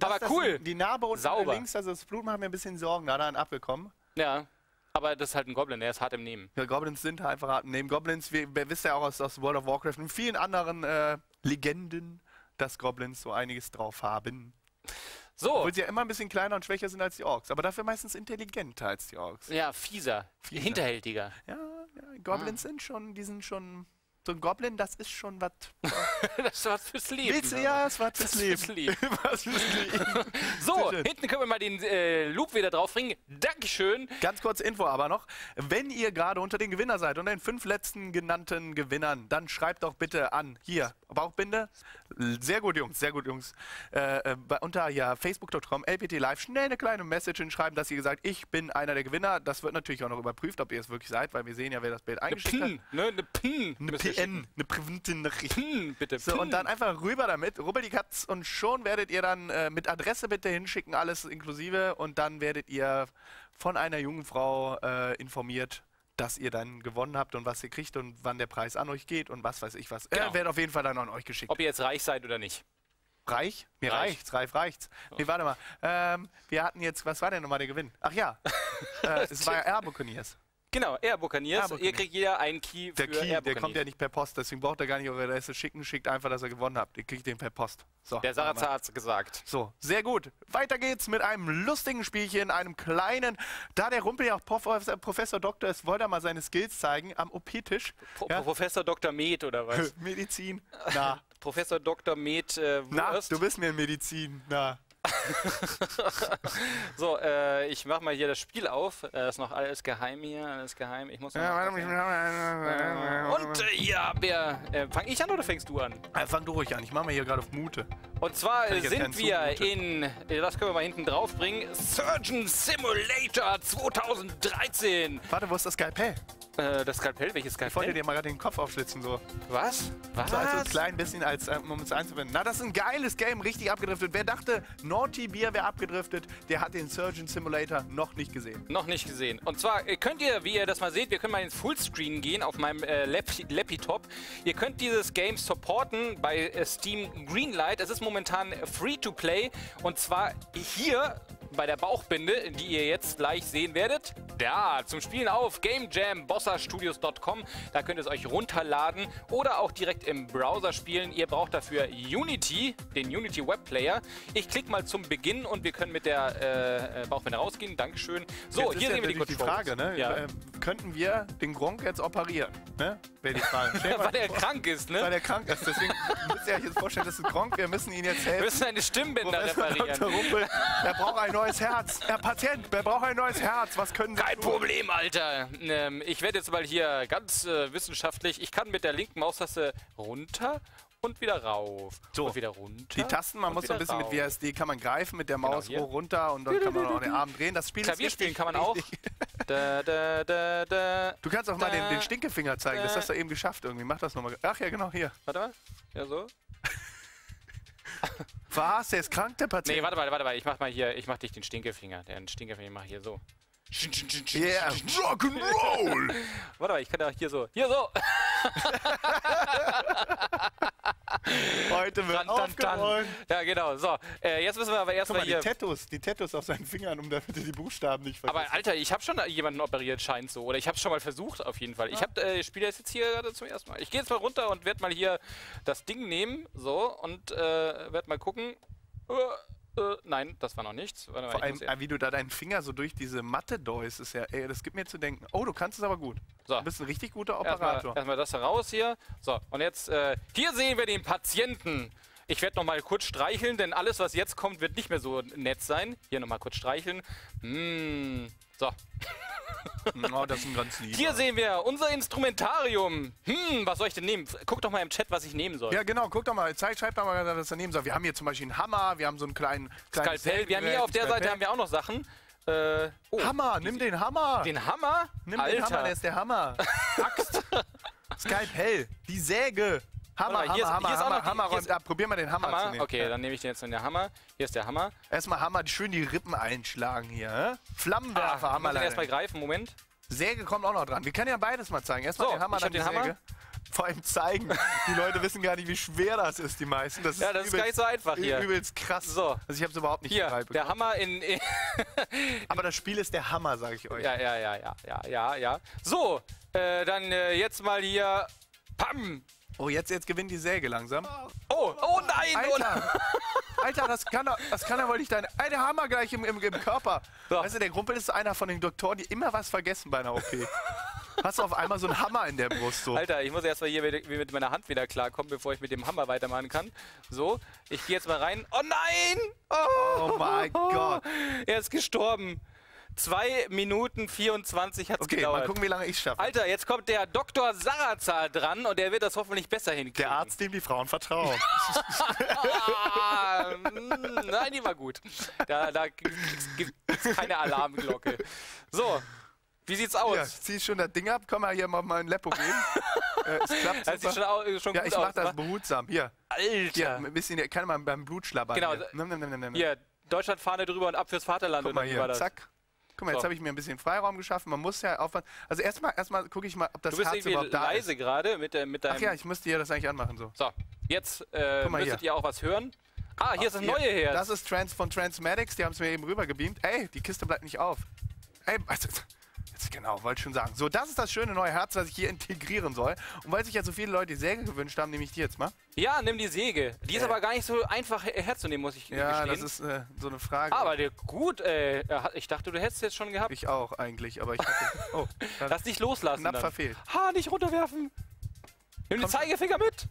Aber cool. Die Narbe unten links, also das Blut macht mir ein bisschen Sorgen. Da hat er einen abbekommen. Ja. Aber das ist halt ein Goblin, er ist hart im Nehmen. Ja, Goblins sind halt einfach hart im Nehmen. Goblins, wir wissen ja auch aus World of Warcraft und vielen anderen Legenden, dass Goblins so einiges drauf haben. So. Obwohl sie ja immer ein bisschen kleiner und schwächer sind als die Orks. Aber dafür meistens intelligenter als die Orks. Ja, fieser. Hinterhältiger. Ja, Goblins sind schon, so ein Goblin, das ist schon was. Das ist was fürs Leben. Ja, das war fürs Leben. So, hinten können wir mal den Loop wieder draufbringen. Dankeschön. Ganz kurz Info aber noch. Wenn ihr gerade unter den Gewinner seid, unter den 5 letzten genannten Gewinnern, dann schreibt doch bitte an. Hier, Bauchbinde. Sehr gut, Jungs, sehr gut, Jungs. Unter facebook.com/lptlive schnell eine kleine Message hinschreiben, dass ihr gesagt, ich bin einer der Gewinner. Das wird natürlich auch noch überprüft, ob ihr es wirklich seid, weil wir sehen ja, wer das Bild eingeschickt hat. Eine Privatnachricht. Bitte. So, und dann einfach rüber damit, rubbel die Katz und schon werdet ihr dann mit Adresse bitte hinschicken, alles inklusive und dann werdet ihr von einer jungen Frau informiert, dass ihr dann gewonnen habt und was ihr kriegt und wann der Preis an euch geht und was weiß ich was. Genau. Wird auf jeden Fall dann an euch geschickt. Ob ihr jetzt reich seid oder nicht. Reich? Mir reicht's, reif reicht's. So. Nee, warte mal. Wir hatten jetzt, was war denn nochmal der Gewinn? Ach ja, es war ja Air Buccaneers. Genau, Air Buccaneers. Ihr kriegt jeder einen Key für Air Buccaneers. Der kommt ja nicht per Post, deswegen braucht er gar nicht eure Adresse schicken. Schickt einfach, dass ihr gewonnen habt. Ihr kriegt den per Post. So, der Sarazar hat's gesagt. So, sehr gut. Weiter geht's mit einem lustigen Spielchen, einem kleinen. Da der Rumpel ja auch Professor Doktor ist, wollte er mal seine Skills zeigen am OP-Tisch. Ja? Professor Dr. Med oder was? Medizin. Na. Professor Dr. Med. Na, du bist mir in Medizin. Na. So, ich mach mal hier das Spiel auf. Das ist noch alles geheim hier, alles geheim. Ich muss noch und ja, wer fang ich an oder fängst du an? Fang du ruhig an. Ich mach mal hier gerade auf Mute. Und zwar sind wir in, das können wir mal hinten drauf bringen, Surgeon Simulator 2013. Warte, wo ist das Skalpell? Das Skalpell? Welches Skalpell? Ich wollte dir mal gerade den Kopf aufschlitzen, so. Was? Was? Also ein klein bisschen, als, um es einzubinden. Na, das ist ein geiles Game, richtig abgedriftet. Wer dachte, Naughty Bear wäre abgedriftet, der hat den Surgeon Simulator noch nicht gesehen. Noch nicht gesehen. Und zwar könnt ihr, wie ihr das mal seht, wir können mal ins Fullscreen gehen auf meinem Laptop. Ihr könnt dieses Game supporten bei Steam Greenlight. Es ist momentan Free-to-Play und zwar hier bei der Bauchbinde, die ihr jetzt gleich sehen werdet. Ja, zum Spielen auf gamejambossastudios.com. Da könnt ihr es euch runterladen oder auch direkt im Browser spielen. Ihr braucht dafür Unity, den Unity Web Player. Ich klicke mal zum Beginn und wir können mit der Bauchbinde rausgehen. Dankeschön. So, jetzt hier sehen wir die Controls. Die Frage, ne? Ja. Könnten wir den Gronkh jetzt operieren? Ne? Wäre die Frage. Weil er krank ist, ne? Weil er krank ist. Deswegen müsst ihr euch jetzt vorstellen, das ist ein Gronkh. Wir müssen ihn jetzt helfen. Wir müssen seine Stimmbänder reparieren. Dr. Rumpel, er braucht ein neues Herz. Herr Patient, wer braucht ein neues Herz? Was können Sie? Kein Problem, Alter. Ich werde jetzt mal hier ganz wissenschaftlich. Ich kann mit der linken Maustaste runter und wieder rauf. So. Und wieder runter. Die Tasten, man muss ein bisschen rauf. Mit WSD kann man greifen, mit der Maus genau, hoch runter und dann kann man auch den Arm drehen. Das Spiel Klavier spielen kann man auch. Du kannst auch mal den Stinkefinger zeigen. Das hast du eben geschafft irgendwie. Mach das nochmal. Ach ja, genau, hier. Warte mal. Ja, so. Was? Der ist krank, der Patient? Nee, warte mal. Ich mach mal hier, ich mach dich den Stinkefinger. Den Stinkefinger mache ich hier so. Yeah, Rock'n'Roll! Warte mal, ich kann auch hier so. Hier so! Heute wird aufgeräumt. Ja, genau. So, jetzt müssen wir aber erstmal hier... Die Tattoos auf seinen Fingern, um damit die Buchstaben nicht vergessen. Aber Alter, ich habe schon jemanden operiert, scheint so. Oder ich habe es schon mal versucht, auf jeden Fall. Ja. Ich spiele das jetzt hier gerade zum ersten Mal. Ich gehe jetzt mal runter und werde mal hier das Ding nehmen. So, und werde mal gucken... nein, das war noch nichts. Warte mal, vor allem, wie du da deinen Finger so durch diese Matte deust, ist ja, ey, das gibt mir zu denken. Oh, du kannst es aber gut. So. Du bist ein richtig guter Operator. Erstmal das raus hier. So, und jetzt, hier sehen wir den Patienten. Ich werde nochmal kurz streicheln, denn alles, was jetzt kommt, wird nicht mehr so nett sein. Hier nochmal kurz streicheln. So. Oh, das ist ein ganz lieber. Hier sehen wir unser Instrumentarium. Was soll ich denn nehmen? Guck doch mal im Chat, was ich nehmen soll. Ja, genau, guck doch mal. Schreib doch mal, was er nehmen soll. Wir haben hier zum Beispiel einen Hammer, wir haben so einen kleinen Skalpell. Wir haben hier auf der Seite haben wir auch noch Sachen. Hammer, nimm den Hammer. Den Hammer? Nimm Alter. Den Hammer, der ist der Hammer. Axt. Skalpell, die Säge. Hammer, räumt ab. Probier mal den Hammer zu nehmen. Okay, dann nehme ich den jetzt in der Hammer. Hier ist der Hammer. Erstmal Hammer, schön die Rippen einschlagen hier. Hä? Flammenwerfer, Hammer. Muss ich erstmal greifen, Moment. Säge kommt auch noch dran. Wir können ja beides mal zeigen. Erstmal so, den Hammer, dann die Säge. Vor allem zeigen. Die Leute wissen gar nicht, wie schwer das ist, die meisten. Das ist ja, das übelst, ist gar nicht so einfach hier. Übelst krass. So. Also ich habe es überhaupt nicht begreift. Der Hammer in aber das Spiel ist der Hammer, sage ich euch. Ja. So, dann jetzt mal hier. Pam! Oh, jetzt gewinnt die Säge langsam. Oh nein! Alter, das kann ja wohl nicht dein... Ein Hammer gleich im Körper. So. Weißt du, der Grumpel ist einer von den Doktoren, die immer was vergessen bei einer OP. Hast du auf einmal so einen Hammer in der Brust. So. Alter, ich muss erstmal hier mit meiner Hand wieder klarkommen, bevor ich mit dem Hammer weitermachen kann. So, ich gehe jetzt mal rein. Oh nein! Oh mein Gott. Er ist gestorben. 2 Minuten 24 hat es gedauert. Okay, mal gucken, wie lange ich schaffe. Alter, jetzt kommt der Dr. Sarazar dran und der wird das hoffentlich besser hinkriegen. Der Arzt, dem die Frauen vertrauen. Nein, die war gut. Da gibt es keine Alarmglocke. So, wie sieht's aus? Ja, ich zieh schon das Ding ab. Komm mal hier mal mein Leppo geben. Es klappt super. Das sieht schon gut aus. Ja, ich mach das behutsam. Hier. Alter. Hier, ein bisschen, ich kann mal beim Blut schlabbern. Genau. Hier, Deutschlandfahne drüber und ab fürs Vaterland. Guck mal hier, das. Zack. Guck mal, jetzt habe ich mir ein bisschen Freiraum geschaffen. Man muss ja aufpassen. Also erstmal gucke ich mal, ob das Herz überhaupt da ist. Du bist irgendwie leise gerade mit deinem... Ach ja, ich müsste ja das eigentlich anmachen. So, jetzt müsstet ihr auch was hören. Ah, hier ist das neue Herz. Das ist von Transmedics, die haben es mir eben rübergebeamt. Ey, die Kiste bleibt nicht auf. Ey, was ist das? Genau, wollte ich schon sagen. So, das ist das schöne neue Herz, was ich hier integrieren soll. Und weil sich ja so viele Leute die Säge gewünscht haben, nehme ich die jetzt mal. Ja, nimm die Säge. Die ist aber gar nicht so einfach herzunehmen, muss ich gestehen. Ja, das ist so eine Frage. Aber gut, ich dachte, du hättest es jetzt schon gehabt. Ich auch eigentlich, aber ich hatte... Oh, lass dich loslassen. Knapp verfehlt. Nicht runterwerfen. Nimm den Zeigefinger mit.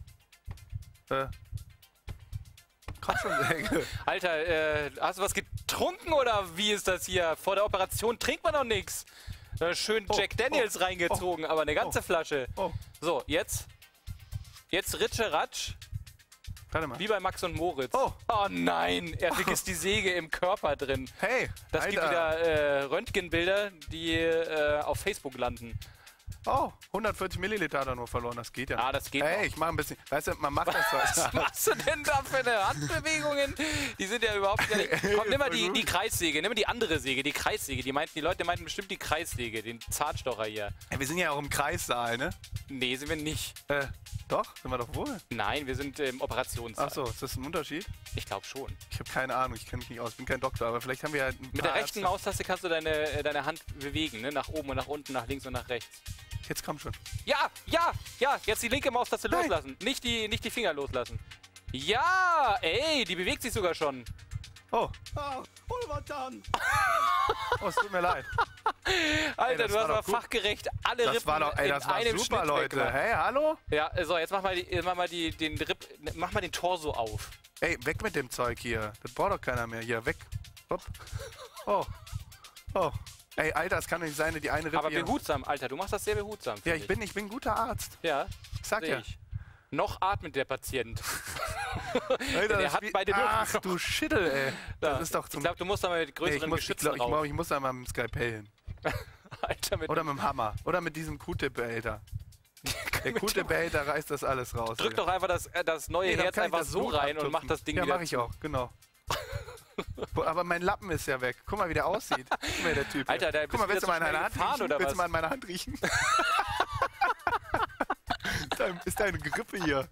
Komm schon, Alter, hast du was getrunken oder wie ist das hier? Vor der Operation trinkt man noch nichts. Schön Jack Daniels reingezogen, aber eine ganze Flasche. So, jetzt. Jetzt Ritsche Ratsch. Warte mal. Wie bei Max und Moritz. Oh nein, er vergisst die Säge im Körper drin. Hey, das Alter. Gibt wieder Röntgenbilder, die auf Facebook landen. Oh, 140 Milliliter hat er nur verloren, das geht ja nicht. Ah, das geht Hey, ich mach ein bisschen, weißt du, man macht das so. Was machst du denn da für eine Handbewegungen? Die sind ja überhaupt nicht... Komm, nimm mal die Kreissäge, nimm mal die andere Säge, die Kreissäge. Die Leute meinten bestimmt die Kreissäge, den Zartstocher hier. Hey, wir sind ja auch im Kreissaal, ne? Nee, sind wir nicht. Doch, sind wir doch wohl. Nein, wir sind im Operationssaal. Achso, ist das ein Unterschied? Ich glaube schon. Ich habe keine Ahnung, ich kenne mich nicht aus, ich bin kein Doktor, aber vielleicht haben wir ja... Mit der rechten Maustaste kannst du deine Hand bewegen, ne? Nach oben und nach unten, nach links und nach rechts. Jetzt komm schon. Ja, jetzt die linke Maustaste loslassen. Nicht die Finger loslassen. Ja, ey, die bewegt sich sogar schon. Oh, es tut mir leid. Alter, ey, du hast mal fachgerecht alle Rippen in einem Schnitt Leute. Weg, hey, hallo? Ja, so, jetzt mach mal den Torso auf. Ey, weg mit dem Zeug hier. Das braucht doch keiner mehr. Hier, weg. Hopp. Oh. Ey, Alter, das kann doch nicht sein, die eine Rippe... Aber behutsam, Alter, du machst das sehr behutsam. Ja, ich bin ein guter Arzt. Ja, sag ja. Noch atmet der Patient. Alter, der hat bei den Ach du Schittel, ey. Das ist doch zum... Ich glaube, du musst da mal mit größeren Geschützen rauf. Ich muss da mal mit dem Skalpell hin. Alter, oder mit dem Hammer. Oder mit diesem Q-Tip-Behälter. Der Q-Tip-Behälter reißt das alles raus. Drück doch einfach das neue Herz einfach so rein und mach das Ding wieder. Ja, mach ich auch, genau. Aber mein Lappen ist ja weg. Guck mal, wie der aussieht. Guck mal, der Typ. Alter, der Guck mal, willst du mal an meiner Hand riechen? Willst du mal an meiner Hand riechen? Ist deine Grippe hier.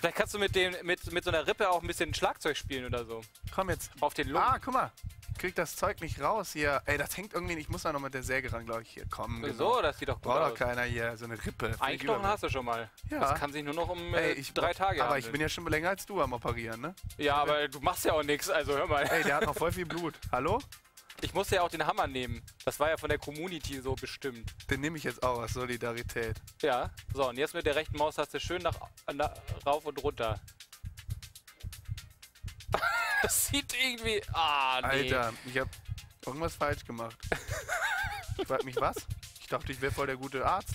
Vielleicht kannst du mit so einer Rippe auch ein bisschen Schlagzeug spielen oder so. Komm jetzt. Auf den Lungen. Ah, guck mal. Krieg das Zeug nicht raus hier. Ey, das hängt irgendwie nicht. Ich muss da noch mit der Säge ran, glaube ich. Hier, komm. So, das sieht doch gut aus. Braucht doch keiner hier. So eine Rippe. Eingestochen hast du schon mal. Ja. Das kann sich nur noch um 3 Tage handeln. Aber ich bin ja schon länger als du am Operieren, ne? Ja, aber du machst ja auch nichts. Also hör mal. Ey, der hat noch voll viel Blut. Hallo? Ich musste ja auch den Hammer nehmen. Das war ja von der Community so bestimmt. Den nehme ich jetzt auch aus Solidarität. Ja. So, und jetzt mit der rechten Maustaste schön rauf und runter. Das sieht irgendwie... Ah, nee. Alter, ich hab irgendwas falsch gemacht. Ich frag mich was? Ich dachte, ich wäre voll der gute Arzt.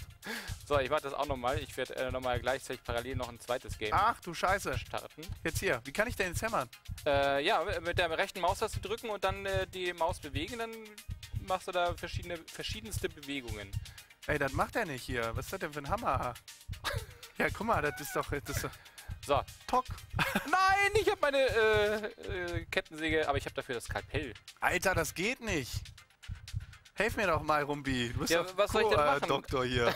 So, ich mach das auch nochmal. Ich werde nochmal gleichzeitig parallel noch ein zweites Game starten. Ach du Scheiße. Jetzt hier. Wie kann ich denn jetzt hämmern? Ja, mit der rechten Maustaste drücken und dann die Maus bewegen. Dann machst du da verschiedenste Bewegungen. Ey, das macht er nicht hier. Was ist das denn für ein Hammer? Ja, guck mal, das ist doch... So, Tock. Nein, ich habe meine Kettensäge, aber ich habe dafür das Skalpell. Alter, das geht nicht. Hilf mir doch mal, Rumbi. Du bist ja, was soll ich denn machen? Doktor hier.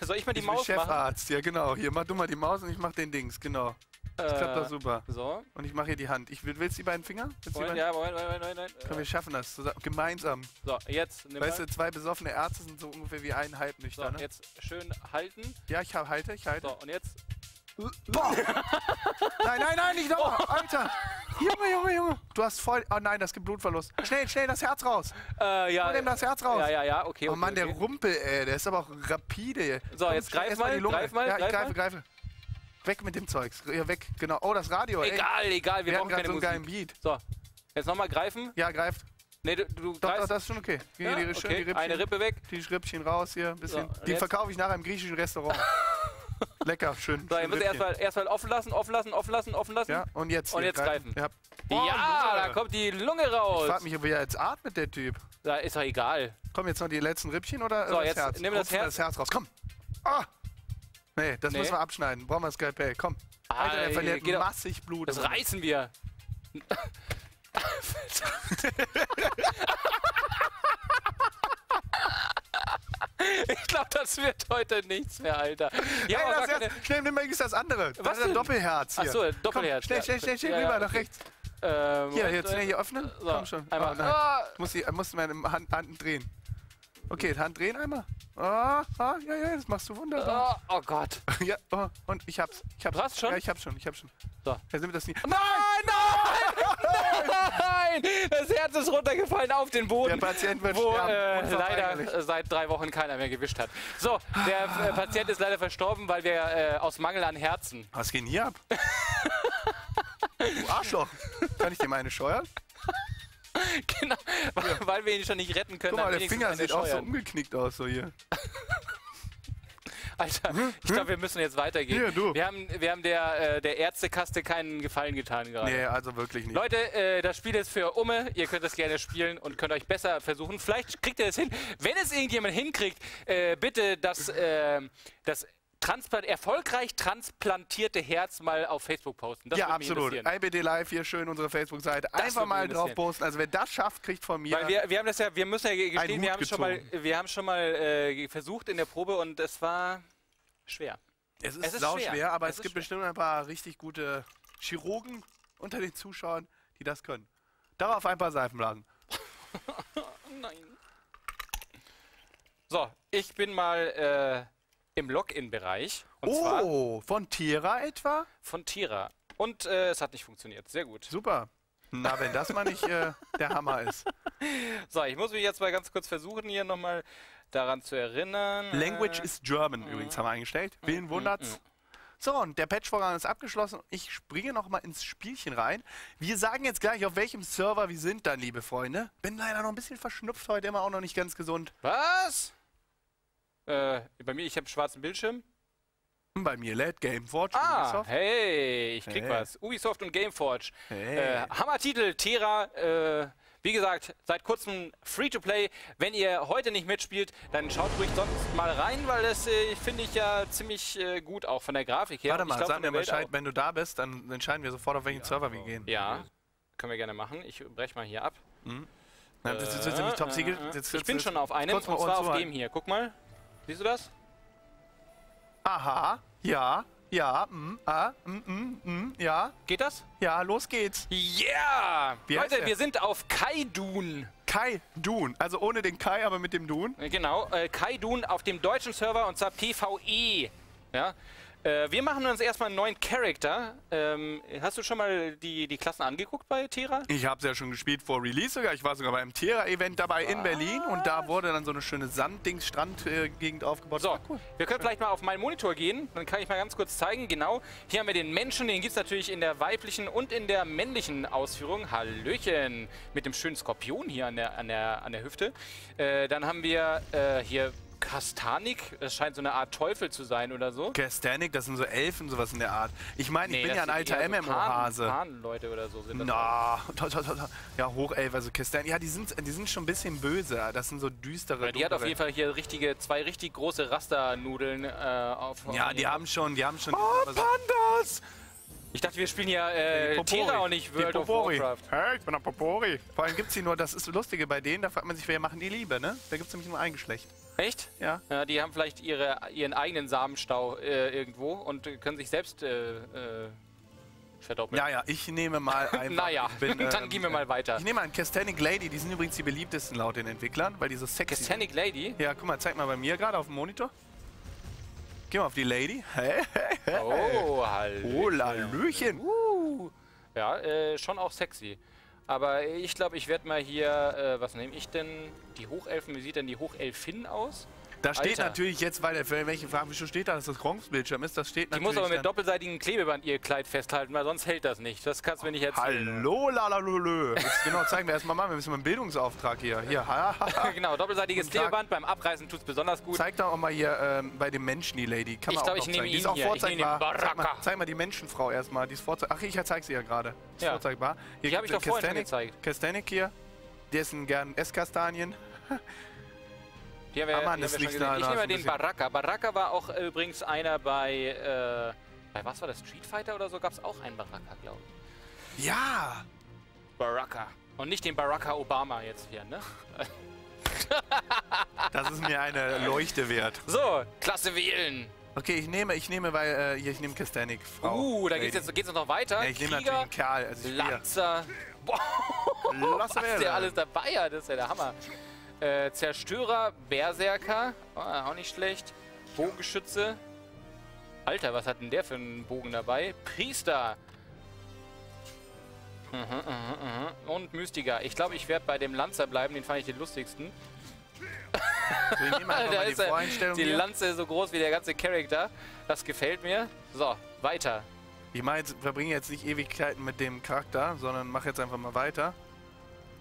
Soll ich mal die Maus machen? Chefarzt, ja genau. Hier, mach du mal die Maus und ich mach den Dings, genau. Das klappt doch super. So. Und ich mache hier die Hand. Willst du die beiden Finger? Moment. Komm, wir schaffen das zusammen, gemeinsam. So, jetzt. Weißt du, 2 besoffene Ärzte sind so ungefähr wie ein Halbnüchtern. So, jetzt schön halten. Ja, ich halte. So, und jetzt... Boah. Nein, nicht nochmal! Oh. Alter! Junge! Du hast voll... Oh nein, das gibt Blutverlust. Schnell, das Herz raus! Ja. Nimm das Herz raus! Ja, okay. Oh Mann, okay. Der Rumpel, ey, der ist aber auch rapide. So, komm, jetzt greif mal die Lunge. Weg mit dem Zeugs. Ja, weg, genau. Oh, das Radio, Egal, wir brauchen keine Musik. So einen geilen Beat. So, jetzt nochmal greifen. Ja, greift. Nee, du greifst. Doch, das ist schon okay. Ja, die Rippchen, eine Rippe weg. Die Rippchen raus hier, ein bisschen. So, die verkaufe ich nachher im griechischen Restaurant. Lecker, schön. So, ihr müsst erstmal offen lassen. Ja, und jetzt. Und jetzt greifen. Ja, da kommt die Lunge raus. Ich frag mich, ob er jetzt atmet, der Typ. Da ist doch egal. Komm, jetzt noch die letzten Rippchen oder so, jetzt Herz? Nimm das Herz raus. Komm. Ah. Nee, das müssen wir abschneiden. Brauchen wir Skalpell. Komm. Alter, der verliert massig Blut. Das reißen wir. Ich glaube, das wird heute nichts mehr, Alter. Ja, hey, das Herz, schnell, nimm mal das andere. Das ist ein Doppelherz hier. Ach so, Doppelherz. Komm, schnell, rüber, nach rechts. Hier, jetzt hier öffnen. So, komm schon. Einmal. Oh, nein. Ich muss meine Hand drehen. Okay, Hand drehen einmal. Ja, das machst du wunderbar. Oh Gott. Ja, und ich hab's. Du hast schon? Ja, ich hab's schon. So. Jetzt nimm das nie. Nein! Nein! Das Herz ist runtergefallen auf den Boden, der Patient wird wo leider seit 3 Wochen keiner mehr gewischt hat. So, der Patient ist leider verstorben, weil wir aus Mangel an Herzen... Was geht denn hier ab? Du Arschloch! Kann ich dir meine scheuern? Genau, ja. Weil wir ihn schon nicht retten können. Guck mal, der Finger sieht auch so umgeknickt aus, so hier. Alter, ich glaube, wir müssen jetzt weitergehen. Hier, du. Wir haben der Ärztekaste keinen Gefallen getan gerade. Nee, also wirklich nicht. Leute, das Spiel ist für Umme. Ihr könnt das gerne spielen und könnt euch besser versuchen. Vielleicht kriegt ihr das hin. Wenn es irgendjemand hinkriegt, bitte das erfolgreich transplantierte Herz mal auf Facebook posten. Das ja, absolut. IBD Live hier schön unsere Facebook-Seite. Einfach mal drauf posten. Also wer das schafft, kriegt von mir. Weil wir haben das ja, wir müssen ja gestehen, wir haben schon mal versucht in der Probe und es war schwer. Es ist sau schwer, aber es gibt bestimmt ein paar richtig gute Chirurgen unter den Zuschauern, die das können. Darauf ein paar Seifenblasen. Nein. So, ich bin mal im Login-Bereich. Oh, von TERA etwa? Von TERA. Und es hat nicht funktioniert. Sehr gut. Super. Na, wenn das mal nicht der Hammer ist. So, ich muss mich jetzt mal ganz kurz versuchen, hier nochmal daran zu erinnern. Language is German übrigens, haben wir eingestellt. Wen wundert's? So, und der Patch-Vorgang ist abgeschlossen. Ich springe nochmal ins Spielchen rein. Wir sagen jetzt gleich, auf welchem Server wir sind dann, liebe Freunde. Bin leider noch ein bisschen verschnupft heute, immer auch noch nicht ganz gesund. Was? Bei mir, ich habe einen schwarzen Bildschirm. Bei mir lädt Gameforge. Ah, Ubisoft. Hey, ich krieg was. Ubisoft und Gameforge. Hey. Hammer-Titel, TERA. Wie gesagt, seit kurzem Free-to-Play. Wenn ihr heute nicht mitspielt, dann schaut ruhig sonst mal rein, weil das finde ich ja ziemlich gut, auch von der Grafik her. Warte mal, sag mir Bescheid, wenn du da bist, dann entscheiden wir sofort, auf welchen Server wir gehen. Ja, können wir gerne machen. Ich brech mal hier ab. Hm. Na, das ist ziemlich top secret. Ich bin schon auf einem, und zwar auf dem hier. Guck mal. Siehst du das? Aha, ja, ja, ja. Geht das? Ja, los geht's. Yeah! Leute, wir sind auf KaiDun. KaiDun, also ohne den Kai, aber mit dem Dun. Genau, KaiDun auf dem deutschen Server, und zwar PvE. Ja? Wir machen uns erstmal einen neuen Charakter. Hast du schon mal die Klassen angeguckt bei TERA? Ich habe es ja schon gespielt vor Release sogar. Ich war sogar beim TERA-Event dabei in Berlin und da wurde dann so eine schöne Sanddings-Strand-Gegend aufgebaut. So, cool. Wir können vielleicht mal auf meinen Monitor gehen. Dann kann ich mal ganz kurz zeigen. Genau, hier haben wir den Menschen. Den gibt es natürlich in der weiblichen und in der männlichen Ausführung. Hallöchen! Mit dem schönen Skorpion hier an der Hüfte. Dann haben wir hier... Castanic, das scheint so eine Art Teufel zu sein oder so. Castanic, das sind so Elfen, sowas in der Art. Ich meine, ich bin ja ein alter MMO-Hase. Leute oder so sind das. Na, ja, Hochelf, also Castanic. Ja, die sind schon ein bisschen böse. Das sind so düstere. Ja, die hat auf jeden Fall hier zwei richtig große Rasternudeln auf. Ja, die haben schon. Oh, Pandas! Ich dachte, wir spielen ja TERA und nicht World of Warcraft. Hey, ich bin ein Popori. Vor allem gibt's die nur, das ist Lustige bei denen, da fragt man sich, wer machen die Liebe, ne? Da gibt's nämlich nur ein Geschlecht. Echt? Ja. Die haben vielleicht ihren eigenen Samenstau irgendwo und können sich selbst verdoppeln. Naja, ich nehme mal einfach... naja, dann gehen wir mal weiter. Ich nehme an Castanic Lady, die sind übrigens die beliebtesten laut den Entwicklern, weil die so sexy sind. Castanic Lady? Ja, guck mal, zeig mal bei mir gerade auf dem Monitor. Geh mal auf die Lady. Hey, hey, hey. Oh, Hallöchen. Oh, Hallöchen. Ja, schon auch sexy. Aber ich glaube, ich werde mal hier, was nehme ich denn? Die Hochelfen, wie sieht denn die Hochelfin aus? Da steht natürlich jetzt, weil welche Frage, wieso steht da, dass das Gronkhs Bildschirm ist? Das steht natürlich. Die muss aber mit doppelseitigem Klebeband ihr Kleid festhalten, weil sonst hält das nicht. Das kannst du mir nicht erzählen. Hallo, lalalolö. Jetzt genau zeigen wir erstmal mal, wir müssen mal einen Bildungsauftrag hier. Genau, doppelseitiges Klebeband, beim Abreißen tut's besonders gut. Zeig doch auch mal hier bei dem Menschen, die Lady. Kann man auch zeigen. Die ist auch vorzeigbar. Zeig mal die Menschenfrau erstmal, die ist vorzeigbar. Ach, ich zeig sie ja gerade. Die ist vorzeigbar. Die habe ich doch vorhin gezeigt. Castanic hier, der ist ein gern Esskastanien. Ich nehme den Baraka. Baraka war auch übrigens einer bei was war das? Street Fighter oder so? Gab es auch einen Baraka, glaube ich. Ja! Baraka. Und nicht den Baraka Obama jetzt hier, ne? Das ist mir eine Leuchte wert. So, Klasse wählen. Okay, ich nehme Castanic, Frau. Da geht's jetzt noch weiter. Ja, ich nehme natürlich einen Kerl. Also Lanzer. Was der alles dabei hat, das ist ja der Hammer. Zerstörer, Berserker, auch nicht schlecht, Bogenschütze, Alter, was hat denn der für einen Bogen dabei? Priester, Und Mystiker. Ich glaube, ich werde bei dem Lanzer bleiben, den fand ich den lustigsten. So, da ist die Lanze so groß wie der ganze Charakter. Das gefällt mir. So, weiter. Ich meine, wir verbringen jetzt nicht Ewigkeiten mit dem Charakter, sondern mach jetzt einfach mal weiter.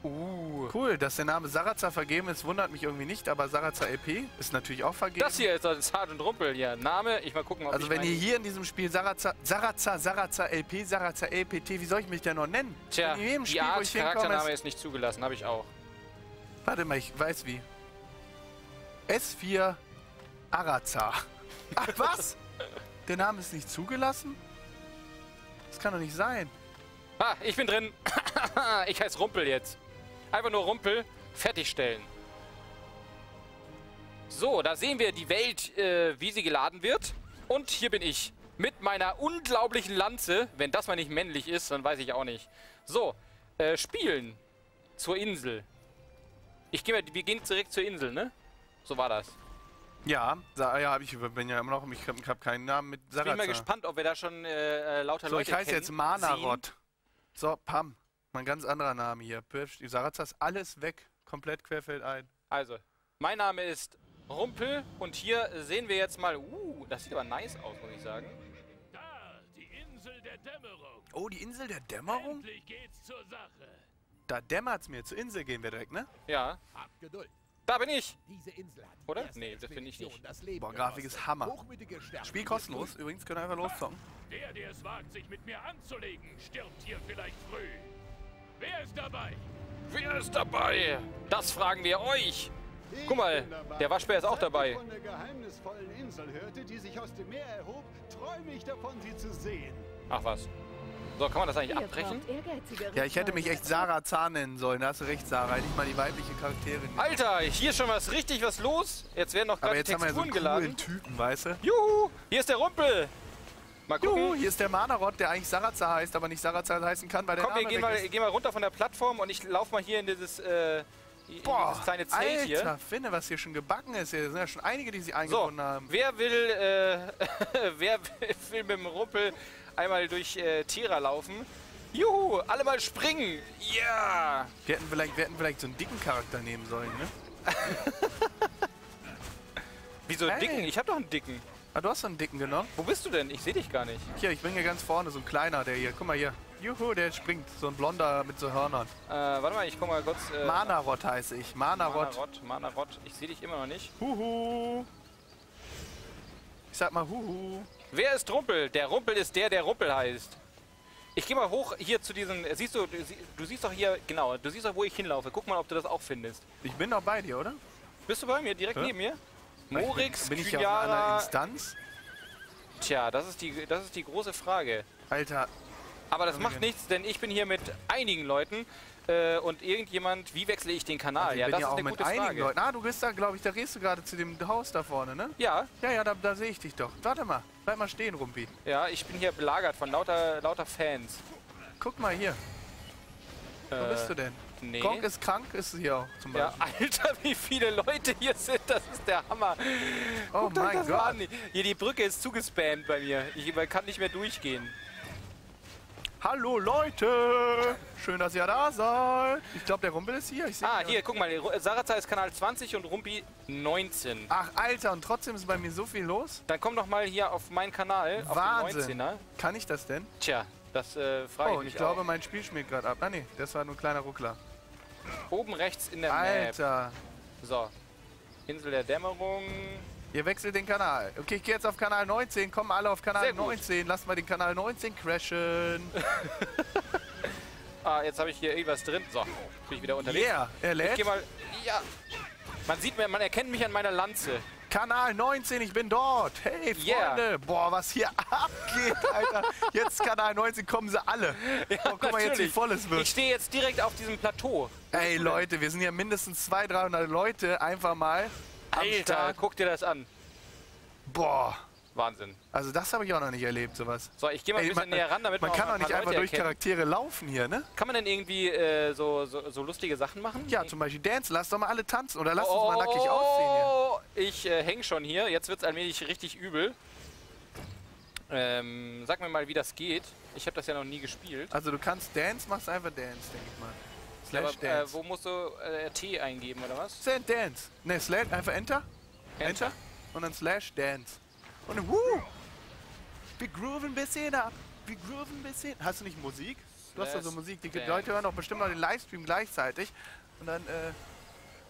Cool, dass der Name Sarazar vergeben ist, wundert mich irgendwie nicht, aber Sarazar LP ist natürlich auch vergeben. Das hier ist Sartendruppel hier. Name, ich mal gucken, ob also ich wenn ihr hier in diesem Spiel Sarazar LP, Sarazar LPT, wie soll ich mich denn noch nennen? Tja, die Art Charaktername ist nicht zugelassen, habe ich auch. Warte mal, ich weiß wie. S4 Arazar. Ach was? Der Name ist nicht zugelassen? Das kann doch nicht sein. Ah, ich bin drin. Ich heiße Rumpel jetzt. Einfach nur Rumpel fertigstellen. So, da sehen wir die Welt, wie sie geladen wird. Und hier bin ich. Mit meiner unglaublichen Lanze. Wenn das mal nicht männlich ist, dann weiß ich auch nicht. So, spielen. Zur Insel. Wir gehen direkt zur Insel, ne? So war das. Ja, ich bin ja immer noch, ich habe keinen Namen mit Sarazar. Ich bin mal gespannt, ob wir da schon lauter Leute kennen. So, ich heiße jetzt Manarod. So, Pam. Mal ein ganz anderer Name hier. Die Sarazar ist alles weg. Komplett querfeldein. Also, mein Name ist Rumpel und hier sehen wir jetzt mal, das sieht aber nice aus, muss ich sagen. Da, die Insel der Dämmerung. Oh, die Insel der Dämmerung? Endlich geht's zur Sache. Da dämmert's mir. Zur Insel gehen wir direkt, ne? Ja. Habt Geduld. Da bin ich! Diese Insel hat die oder? Nee, das bin ich nicht. Boah, Grafik ist Hammer. Spiel kostenlos, übrigens können wir einfach loszocken. Der es wagt, sich mit mir anzulegen, stirbt hier vielleicht früh. Wer ist dabei? Wer ist dabei? Das fragen wir euch! Guck mal, der Waschbär ist auch dabei. Als ich von der geheimnisvollen Insel hörte, die sich aus dem Meer erhob, träume ich davon, sie zu sehen. Ach was. So, kann man das eigentlich abbrechen? Ja, ich hätte mich echt Sarazar nennen sollen. Da hast du recht, Sarah. Nicht mal die weibliche Charakterin. Alter, hier ist schon richtig was los. Jetzt werden noch gerade Texturen geladen. Aber jetzt haben wir so einen coolen Typen, weißt du? Juhu, hier ist der Rumpel. Mal gucken. Juhu, hier ist der Manarod, der eigentlich Sarazar heißt, aber nicht Sarazar heißen kann, weil der Name weg ist. Komm, wir gehen mal runter von der Plattform und ich laufe mal hier in dieses, dieses kleine Zelt hier. Alter, finde, was hier schon gebacken ist. Hier sind ja schon einige, die sich eingebunden haben. Wer will mit dem Rumpel einmal durch TERA laufen. Juhu, alle mal springen! Ja! Yeah. Wir hätten vielleicht so einen dicken Charakter nehmen sollen, ne? Wieso dicken? Ich hab doch einen dicken. Ah, du hast so einen dicken genommen? Wo bist du denn? Ich seh dich gar nicht. Hier, ich bin hier ganz vorne, so ein kleiner, der hier. Guck mal hier. Juhu, der springt. So ein blonder mit so Hörnern. Warte mal, ich guck mal kurz. Manarod heiße ich. Manarod. Manarod. Ich seh dich immer noch nicht. Huhu! Ich sag mal Huhu. Wer ist Rumpel? Der Rumpel ist der Rumpel heißt. Ich geh mal hoch hier zu diesen. Siehst du, siehst doch hier, genau, du siehst doch, wo ich hinlaufe. Guck mal, ob du das auch findest. Ich bin doch bei dir, oder? Bist du bei mir? Direkt neben mir? Moritz, bin ich ja auf einer anderen Instanz? Tja, das ist die große Frage. Alter. Aber das macht nichts, denn ich bin hier mit einigen Leuten und irgendjemand, wie wechsle ich den Kanal? Also ja, das ist auch eine gute Frage. Leuten. Ah, du bist da, glaube ich, da gehst du gerade zu dem Haus da vorne, ne? Ja. Ja, da sehe ich dich doch. Warte mal, bleib mal stehen, Rumpi. Ja, ich bin hier belagert von lauter Fans. Guck mal hier. Wo bist du denn? Nee. Gronkh ist krank, ist hier auch zum Beispiel. Ja, Alter, wie viele Leute hier sind, das ist der Hammer. Oh mein Gott. Hier, die Brücke ist zugespammt bei mir. Man kann nicht mehr durchgehen. Hallo Leute! Schön, dass ihr da seid. Ich glaube, der Rumpel ist hier. Hier, guck mal. Sarazar ist Kanal 20 und Rumpi 19. Ach, Alter, und trotzdem ist bei mir so viel los. Dann komm doch mal hier auf meinen Kanal. Wahnsinn. Auf den 19er. Kann ich das denn? Tja, das frage ich mich. Ich glaube, mein Spiel schmiert gerade ab. Ah, nee, das war nur ein kleiner Ruckler. Oben rechts in der Map. So. Insel der Dämmerung. Ihr wechselt den Kanal. Okay, ich gehe jetzt auf Kanal 19. Kommen alle auf Kanal 19. Lass mal den Kanal 19 crashen. Jetzt habe ich hier irgendwas drin. So, bin ich wieder unterwegs. Yeah, er lädt. Ich gehe mal. Ja. Man erkennt mich an meiner Lanze. Kanal 19, ich bin dort. Hey, Freunde. Yeah. Boah, was hier abgeht, Alter. Jetzt Kanal 19, kommen sie alle. Ja, oh, guck mal jetzt, wie voll es wird. Ich stehe jetzt direkt auf diesem Plateau. Ey, Leute, wir sind ja mindestens 200, 300 Leute. Einfach mal. Alter, guck dir das an. Boah. Wahnsinn. Also das habe ich auch noch nicht erlebt, sowas. So, ich gehe mal ein bisschen näher ran, damit man kann doch nicht einfach durch Charaktere laufen hier, ne? Kann man denn irgendwie so lustige Sachen machen? Ja, zum Beispiel Dance. Lass doch mal alle tanzen oder lass uns mal nackig aussehen hier. Ich häng schon hier. Jetzt wird es allmählich richtig übel. Sag mir mal, wie das geht. Ich habe das ja noch nie gespielt. Also du kannst Dance, machst einfach Dance, denke ich mal. Slash aber, Dance. Wo musst du T eingeben, oder was? Send Dance. Ne, Slash, einfach Enter. Enter. Und dann Slash Dance. Und dann, wuh! Wir grooven ein bisschen ab. Wir grooven ein bisschen. Hast du nicht Musik? Du hast also Musik. Die Leute hören auch bestimmt noch den Livestream gleichzeitig. Und dann,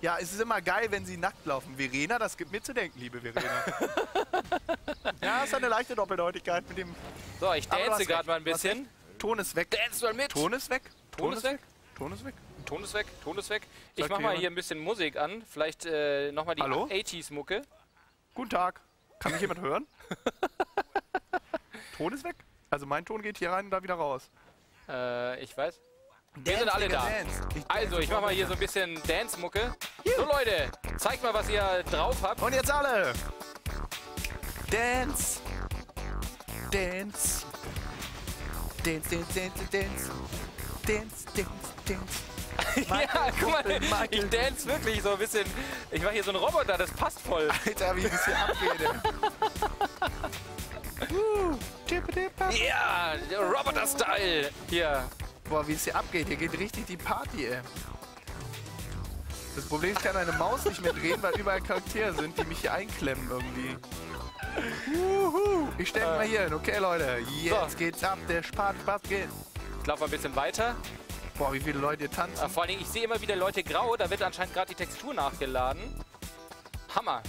ja, es ist immer geil, wenn sie nackt laufen. Verena, das gibt mir zu denken, liebe Verena. Ja, es hat eine leichte Doppeldeutigkeit mit dem... So, ich dance gerade mal ein bisschen. Ton ist weg. Dance mal mit. Ton ist weg. Ton ist weg. Ton ist weg. Ton ist weg. Ton ist weg. Ich mach mal hier ein bisschen Musik an. Vielleicht nochmal die 80s-Mucke. Guten Tag. Kann mich jemand hören? Ton ist weg. Also mein Ton geht hier rein und da wieder raus. Ich weiß. Wir sind alle da. Also, ich mach mal hier so ein bisschen Dance-Mucke. So, Leute, zeigt mal, was ihr drauf habt. Und jetzt alle! Dance! Dance! Dance, dance, dance, dance! Dance, dance, dance! Ja, guck mal, ich dance wirklich so ein bisschen. Ich mach hier so einen Roboter, das passt voll. Alter, wie ich das hier abrede. Ja, Roboter-Style! Hier. Boah, wie es hier abgeht. Hier geht richtig die Party, ey. Das Problem ist, ich kann eine Maus nicht mehr drehen, weil überall Charaktere sind, die mich hier einklemmen irgendwie. Juhu. Ich stecke mal hier hin. Okay, Leute. Jetzt geht's ab. Der Spaß geht. Ich laufe ein bisschen weiter. Boah, wie viele Leute hier tanzen. Vor allen Dingen, ich sehe immer wieder Leute grau. Da wird anscheinend gerade die Textur nachgeladen. Hammer.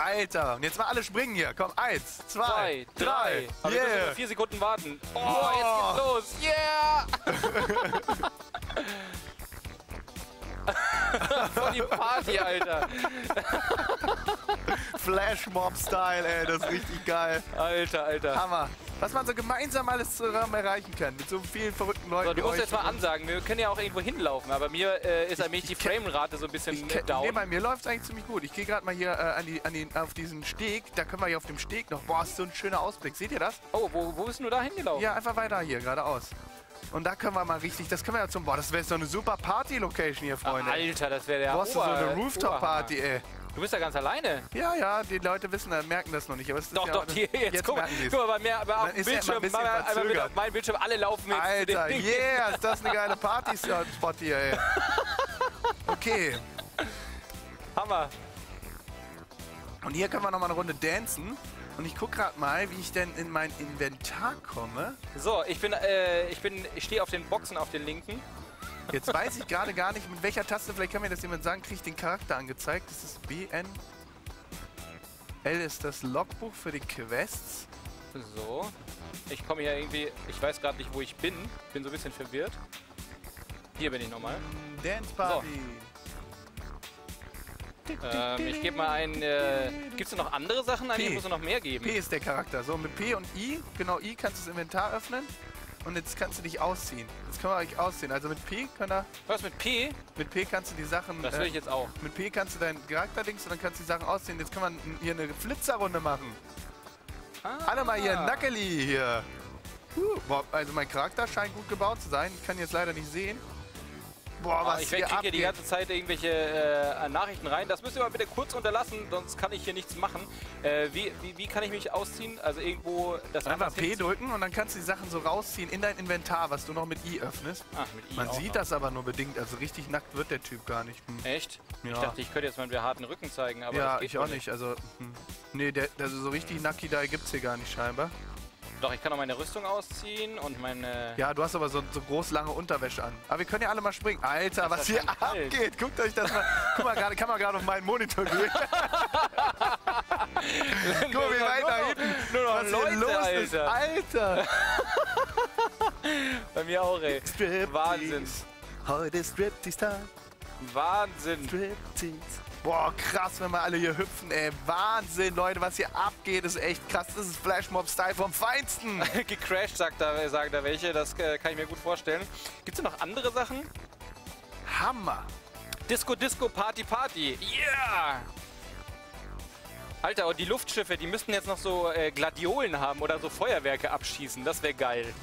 Alter, und jetzt mal alle springen hier. Komm, 1, 2, 3. Aber wir müssen nur 4 Sekunden warten. Oh, jetzt geht's los. Yeah! Voll die Party, Alter. Flashmob-Style, ey, das ist richtig geil. Alter, Alter. Hammer. Was man so gemeinsam alles zusammen erreichen kann, mit so vielen verrückten Leuten. So, du musst jetzt mal ansagen, wir können ja auch irgendwo hinlaufen, aber mir ist eigentlich die Framerate so ein bisschen down. Nee, bei mir läuft es eigentlich ziemlich gut. Ich gehe gerade mal hier auf diesen Steg, da können wir hier auf dem Steg noch, boah, ist so ein schöner Ausblick, seht ihr das? Oh, wo bist du da hingelaufen? Ja, einfach weiter hier, geradeaus. Und da können wir mal richtig, das können wir ja boah, das wäre so eine super Party-Location hier, Freunde. Alter, das wäre der Hammer. Du hast so eine Rooftop-Party, ey. Du bist ja ganz alleine. Ja, ja, die Leute wissen, merken das noch nicht. Aber es ist doch, ja doch, jetzt guck mal, auf dem Bildschirm, auf meinem Bildschirm, alle laufen jetzt. Alter, yeah, ist das eine geile Party-Spot hier, ey. Okay. Hammer. Und hier können wir nochmal eine Runde dancen. Und ich guck gerade mal, wie ich denn in mein Inventar komme. So, ich stehe auf den Boxen, auf den linken. Jetzt weiß ich gerade gar nicht, mit welcher Taste, vielleicht kann mir das jemand sagen, kriege ich den Charakter angezeigt. Das ist BN. L ist das Logbuch für die Quests. So. Ich komme hier irgendwie, ich weiß gerade nicht, wo ich bin. Ich bin so ein bisschen verwirrt. Hier bin ich nochmal. Dance Party. So. Ich gebe mal ein, gibt's denn noch andere Sachen? Eigentlich muss es noch mehr geben. P ist der Charakter. So, mit P und I, genau I, kannst du das Inventar öffnen. Und jetzt kannst du dich ausziehen. Jetzt können wir euch ausziehen. Also mit P kann da... Was, mit P? Mit P kannst du die Sachen... Das will ich jetzt auch. Mit P kannst du deinen Charakter-Dings und dann kannst du die Sachen ausziehen. Jetzt kann man hier eine Flitzerrunde machen. Ah. Alle mal hier, Nackeli hier. Boah, also mein Charakter scheint gut gebaut zu sein. Ich kann jetzt leider nicht sehen. Boah, was ich kriege hier die ganze Zeit irgendwelche Nachrichten rein. Das müsst ihr mal bitte kurz unterlassen, sonst kann ich hier nichts machen. Wie kann ich mich ausziehen? Also irgendwo... das einfach P drücken und dann kannst du die Sachen so rausziehen in dein Inventar, was du noch mit I öffnest. Ach, mit I man sieht noch. Das aber nur bedingt, also richtig nackt wird der Typ gar nicht. Hm. Echt? Ja. Ich dachte, ich könnte jetzt mal einen harten Rücken zeigen, aber ja, das geht ich auch nicht. Also, nee, also so richtig nacki da gibt's hier gar nicht scheinbar. Doch, ich kann auch meine Rüstung ausziehen und meine... Ja, du hast aber so groß lange Unterwäsche an. Aber wir können ja alle mal springen. Alter, was hier abgeht. Guckt euch das mal... Guck mal, gerade kann man gerade auf meinen Monitor gehen. Guck mal, wie weit da hinten. Nur noch was Leute, hier los Alter. Ist. Alter. Bei mir auch, ey. Striptease. Wahnsinn. Heute Striptease-Tag. Wahnsinn. Striptease. Boah, krass, wenn wir alle hier hüpfen, ey. Wahnsinn, Leute, was hier abgeht, ist echt krass. Das ist Flashmob-Style vom Feinsten. Gecrashed, sagen da welche. Das kann ich mir gut vorstellen. Gibt's noch andere Sachen? Hammer. Disco, Disco, Party, Party. Yeah! Alter, und die Luftschiffe, die müssten jetzt noch so Gladiolen haben oder so Feuerwerke abschießen. Das wäre geil.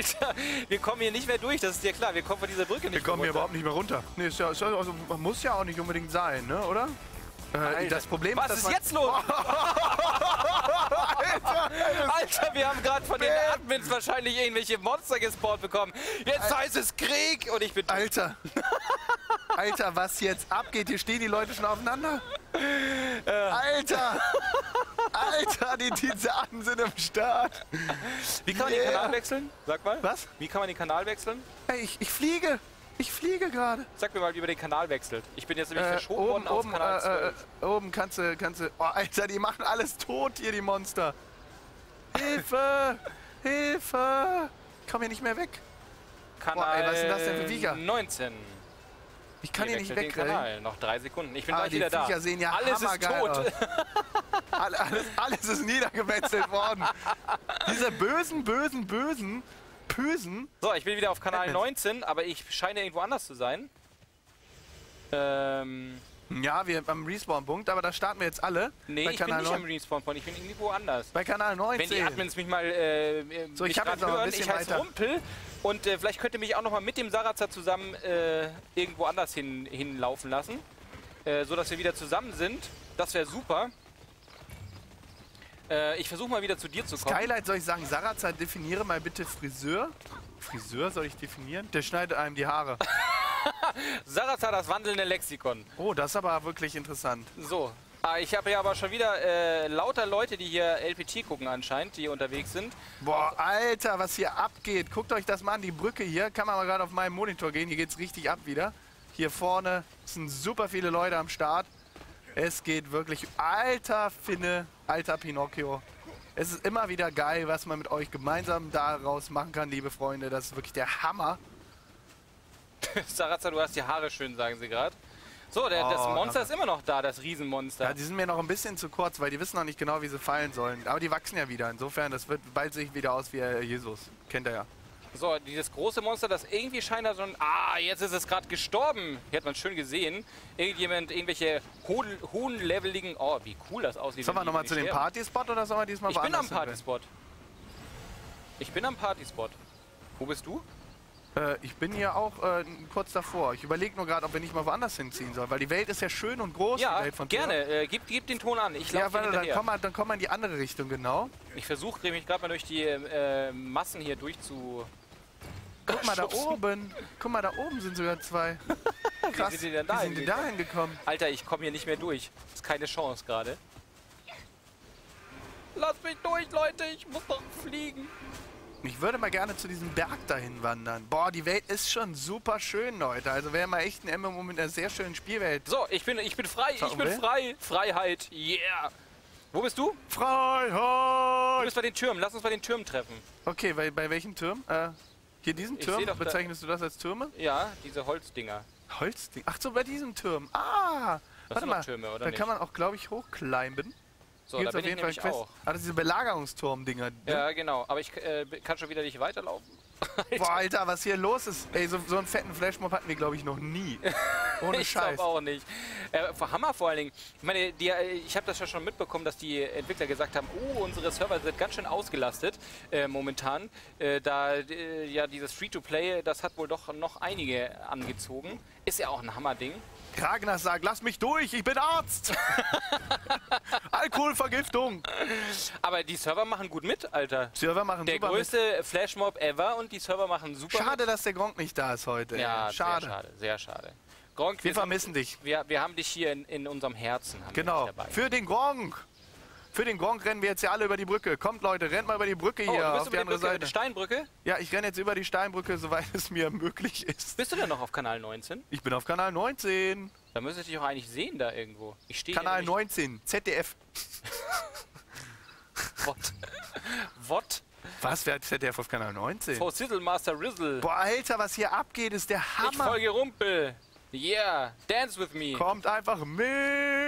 Alter, wir kommen hier nicht mehr durch, das ist dir klar. Wir kommen von dieser Brücke nicht mehr runter. Wir kommen hier überhaupt nicht mehr runter. Nee, ist ja, also, muss ja auch nicht unbedingt sein, ne, oder? Das Problem ist, was ist jetzt los? Alter, wir haben gerade von den Admins wahrscheinlich irgendwelche Monster gespawnt bekommen. Jetzt heißt es Krieg und ich bin... Alter. Alter, was jetzt abgeht? Hier stehen die Leute schon aufeinander. Alter. Alter, die Tisanen sind im Start. Wie kann man den Kanal wechseln? Sag mal. Was? Wie kann man den Kanal wechseln? Hey, ich fliege. Ich fliege gerade. Sag mir mal, wie man den Kanal wechselt. Ich bin jetzt nämlich verschoben worden auf Kanal 12. Oben kannst du... Oh, Alter, die machen alles tot hier, die Monster. Hilfe! Hilfe! Ich komme hier nicht mehr weg. Kanal... Boah, ey, was ist denn das denn für Viecher? 19. Ich kann hier nicht wegrennen. Noch 3 Sekunden. Ich bin gleich wieder da. Viecher sehen ja alles ist tot. Aus. Alles ist niedergemetzelt worden. Diese bösen... Pösen. So, ich bin wieder auf Kanal 19, aber ich scheine irgendwo anders zu sein. Ja, wir am Respawn-Punkt, aber da starten wir jetzt alle. Nee, ich bin nicht am Respawn-Punkt, ich bin irgendwo anders. Bei Kanal 19. Wenn die Admins mich mal so, ich habe hören, ein bisschen ich heiße Rumpel und vielleicht könnt ihr mich auch nochmal mit dem Sarazar zusammen irgendwo anders hinlaufen lassen. So, dass wir wieder zusammen sind. Das wäre super. Ich versuche mal wieder zu dir zu kommen. Skylight soll ich sagen, Sarazar, definiere mal bitte Friseur. Friseur soll ich definieren? Der schneidet einem die Haare. Sarazar, das wandelnde Lexikon. Oh, das ist aber wirklich interessant. So, ich habe ja aber schon wieder lauter Leute, die hier LPT gucken anscheinend, die unterwegs sind. Boah, Alter, was hier abgeht. Guckt euch das mal an, die Brücke hier. Kann man mal gerade auf meinem Monitor gehen, hier geht's richtig ab wieder. Hier vorne sind super viele Leute am Start. Es geht wirklich, alter Finne, alter Pinocchio. Es ist immer wieder geil, was man mit euch gemeinsam daraus machen kann, liebe Freunde. Das ist wirklich der Hammer. Sarazar, du hast die Haare schön, sagen sie gerade. So, das Monster ist immer noch da, das Riesenmonster. Ja, die sind mir noch ein bisschen zu kurz, weil die wissen noch nicht genau, wie sie fallen sollen. Aber die wachsen ja wieder. Insofern, das wird bald sich wieder aus wie Jesus. Kennt ihr ja. So, dieses große Monster, das irgendwie scheint da so ein... Ah, jetzt ist es gerade gestorben. Hier hat man schön gesehen. Irgendjemand, irgendwelche hohen-leveligen... Oh, wie cool das aussieht. Sollen wir nochmal zu dem Partyspot oder sollen wir diesmal woanders hin? Ich bin am Partyspot. Ich bin am Partyspot. Wo bist du? Ich bin hier auch kurz davor. Ich überlege nur gerade, ob wir nicht mal woanders hinziehen sollen, weil die Welt ist ja schön und groß. Ja, die Welt von gerne. Gib den Ton an. Ich laufe hinterher. Dann komm mal in die andere Richtung, genau. Ich versuche mich gerade mal durch die Massen hier durchzu... Guck mal da oben. Guck mal, da oben sind sogar 2. Krass, wie sind die denn da hingekommen? Alter, ich komme hier nicht mehr durch. Ist keine Chance gerade. Lasst mich durch, Leute. Ich muss doch fliegen. Ich würde mal gerne zu diesem Berg dahin wandern. Boah, die Welt ist schon super schön, Leute. Also wäre mal echt ein MMO mit einer sehr schönen Spielwelt. So, ich bin frei. Ich bin frei. Freiheit. Yeah. Wo bist du? Freiheit. Du bist bei den Türmen. Lass uns bei den Türmen treffen. Okay, bei welchem Turm? Hier diesen Turm? Bezeichnest du das als Türme? Ja, diese Holzdinger. Holzdinger? Ach so, bei diesem Turm. Ah! Das sind Türme, oder nicht? Da kann man auch, glaube ich, hochklimmen. So, da bin auf jeden Fall nämlich auch. Ah, das ist diese Belagerungsturm-Dinger. Ja, genau. Aber ich kann schon wieder nicht weiterlaufen. Alter. Boah, Alter, was hier los ist. Ey, so einen fetten Flashmob hatten wir, glaube ich, noch nie. Ohne ich Scheiß. Ich glaube auch nicht. Hammer vor allen Dingen. Ich meine, ich habe das ja schon mitbekommen, dass die Entwickler gesagt haben, oh, unsere Server sind ganz schön ausgelastet momentan. Ja, dieses Free-to-Play, das hat wohl doch noch einige angezogen. Ist ja auch ein Hammerding. Kragner sagt, lass mich durch, ich bin Arzt! Alkoholvergiftung! Aber die Server machen gut mit, Alter. Server machen super mit. Der größte Flashmob ever und die Server machen super mit. Schade, dass der Gronkh nicht da ist heute. Ja, schade. Sehr schade, sehr schade. Gronkh, wir vermissen dich. Wir haben dich hier in unserem Herzen. Genau, für den Gronkh! Für den Gronkh rennen wir jetzt ja alle über die Brücke. Kommt, Leute, rennt mal über die Brücke hier auf die andere Seite. Über die Steinbrücke? Ja, ich renne jetzt über die Steinbrücke, soweit es mir möglich ist. Bist du denn noch auf Kanal 19? Ich bin auf Kanal 19. Da müsste ich dich auch eigentlich sehen da irgendwo. Ich stehe Kanal 19, ZDF. What? What? Was? Wer hat ZDF auf Kanal 19? Frau Sizzle, Master Rizzle. Boah, Alter, was hier abgeht, ist der Hammer. Ich folge Rumpel. Yeah, dance with me. Kommt einfach mit.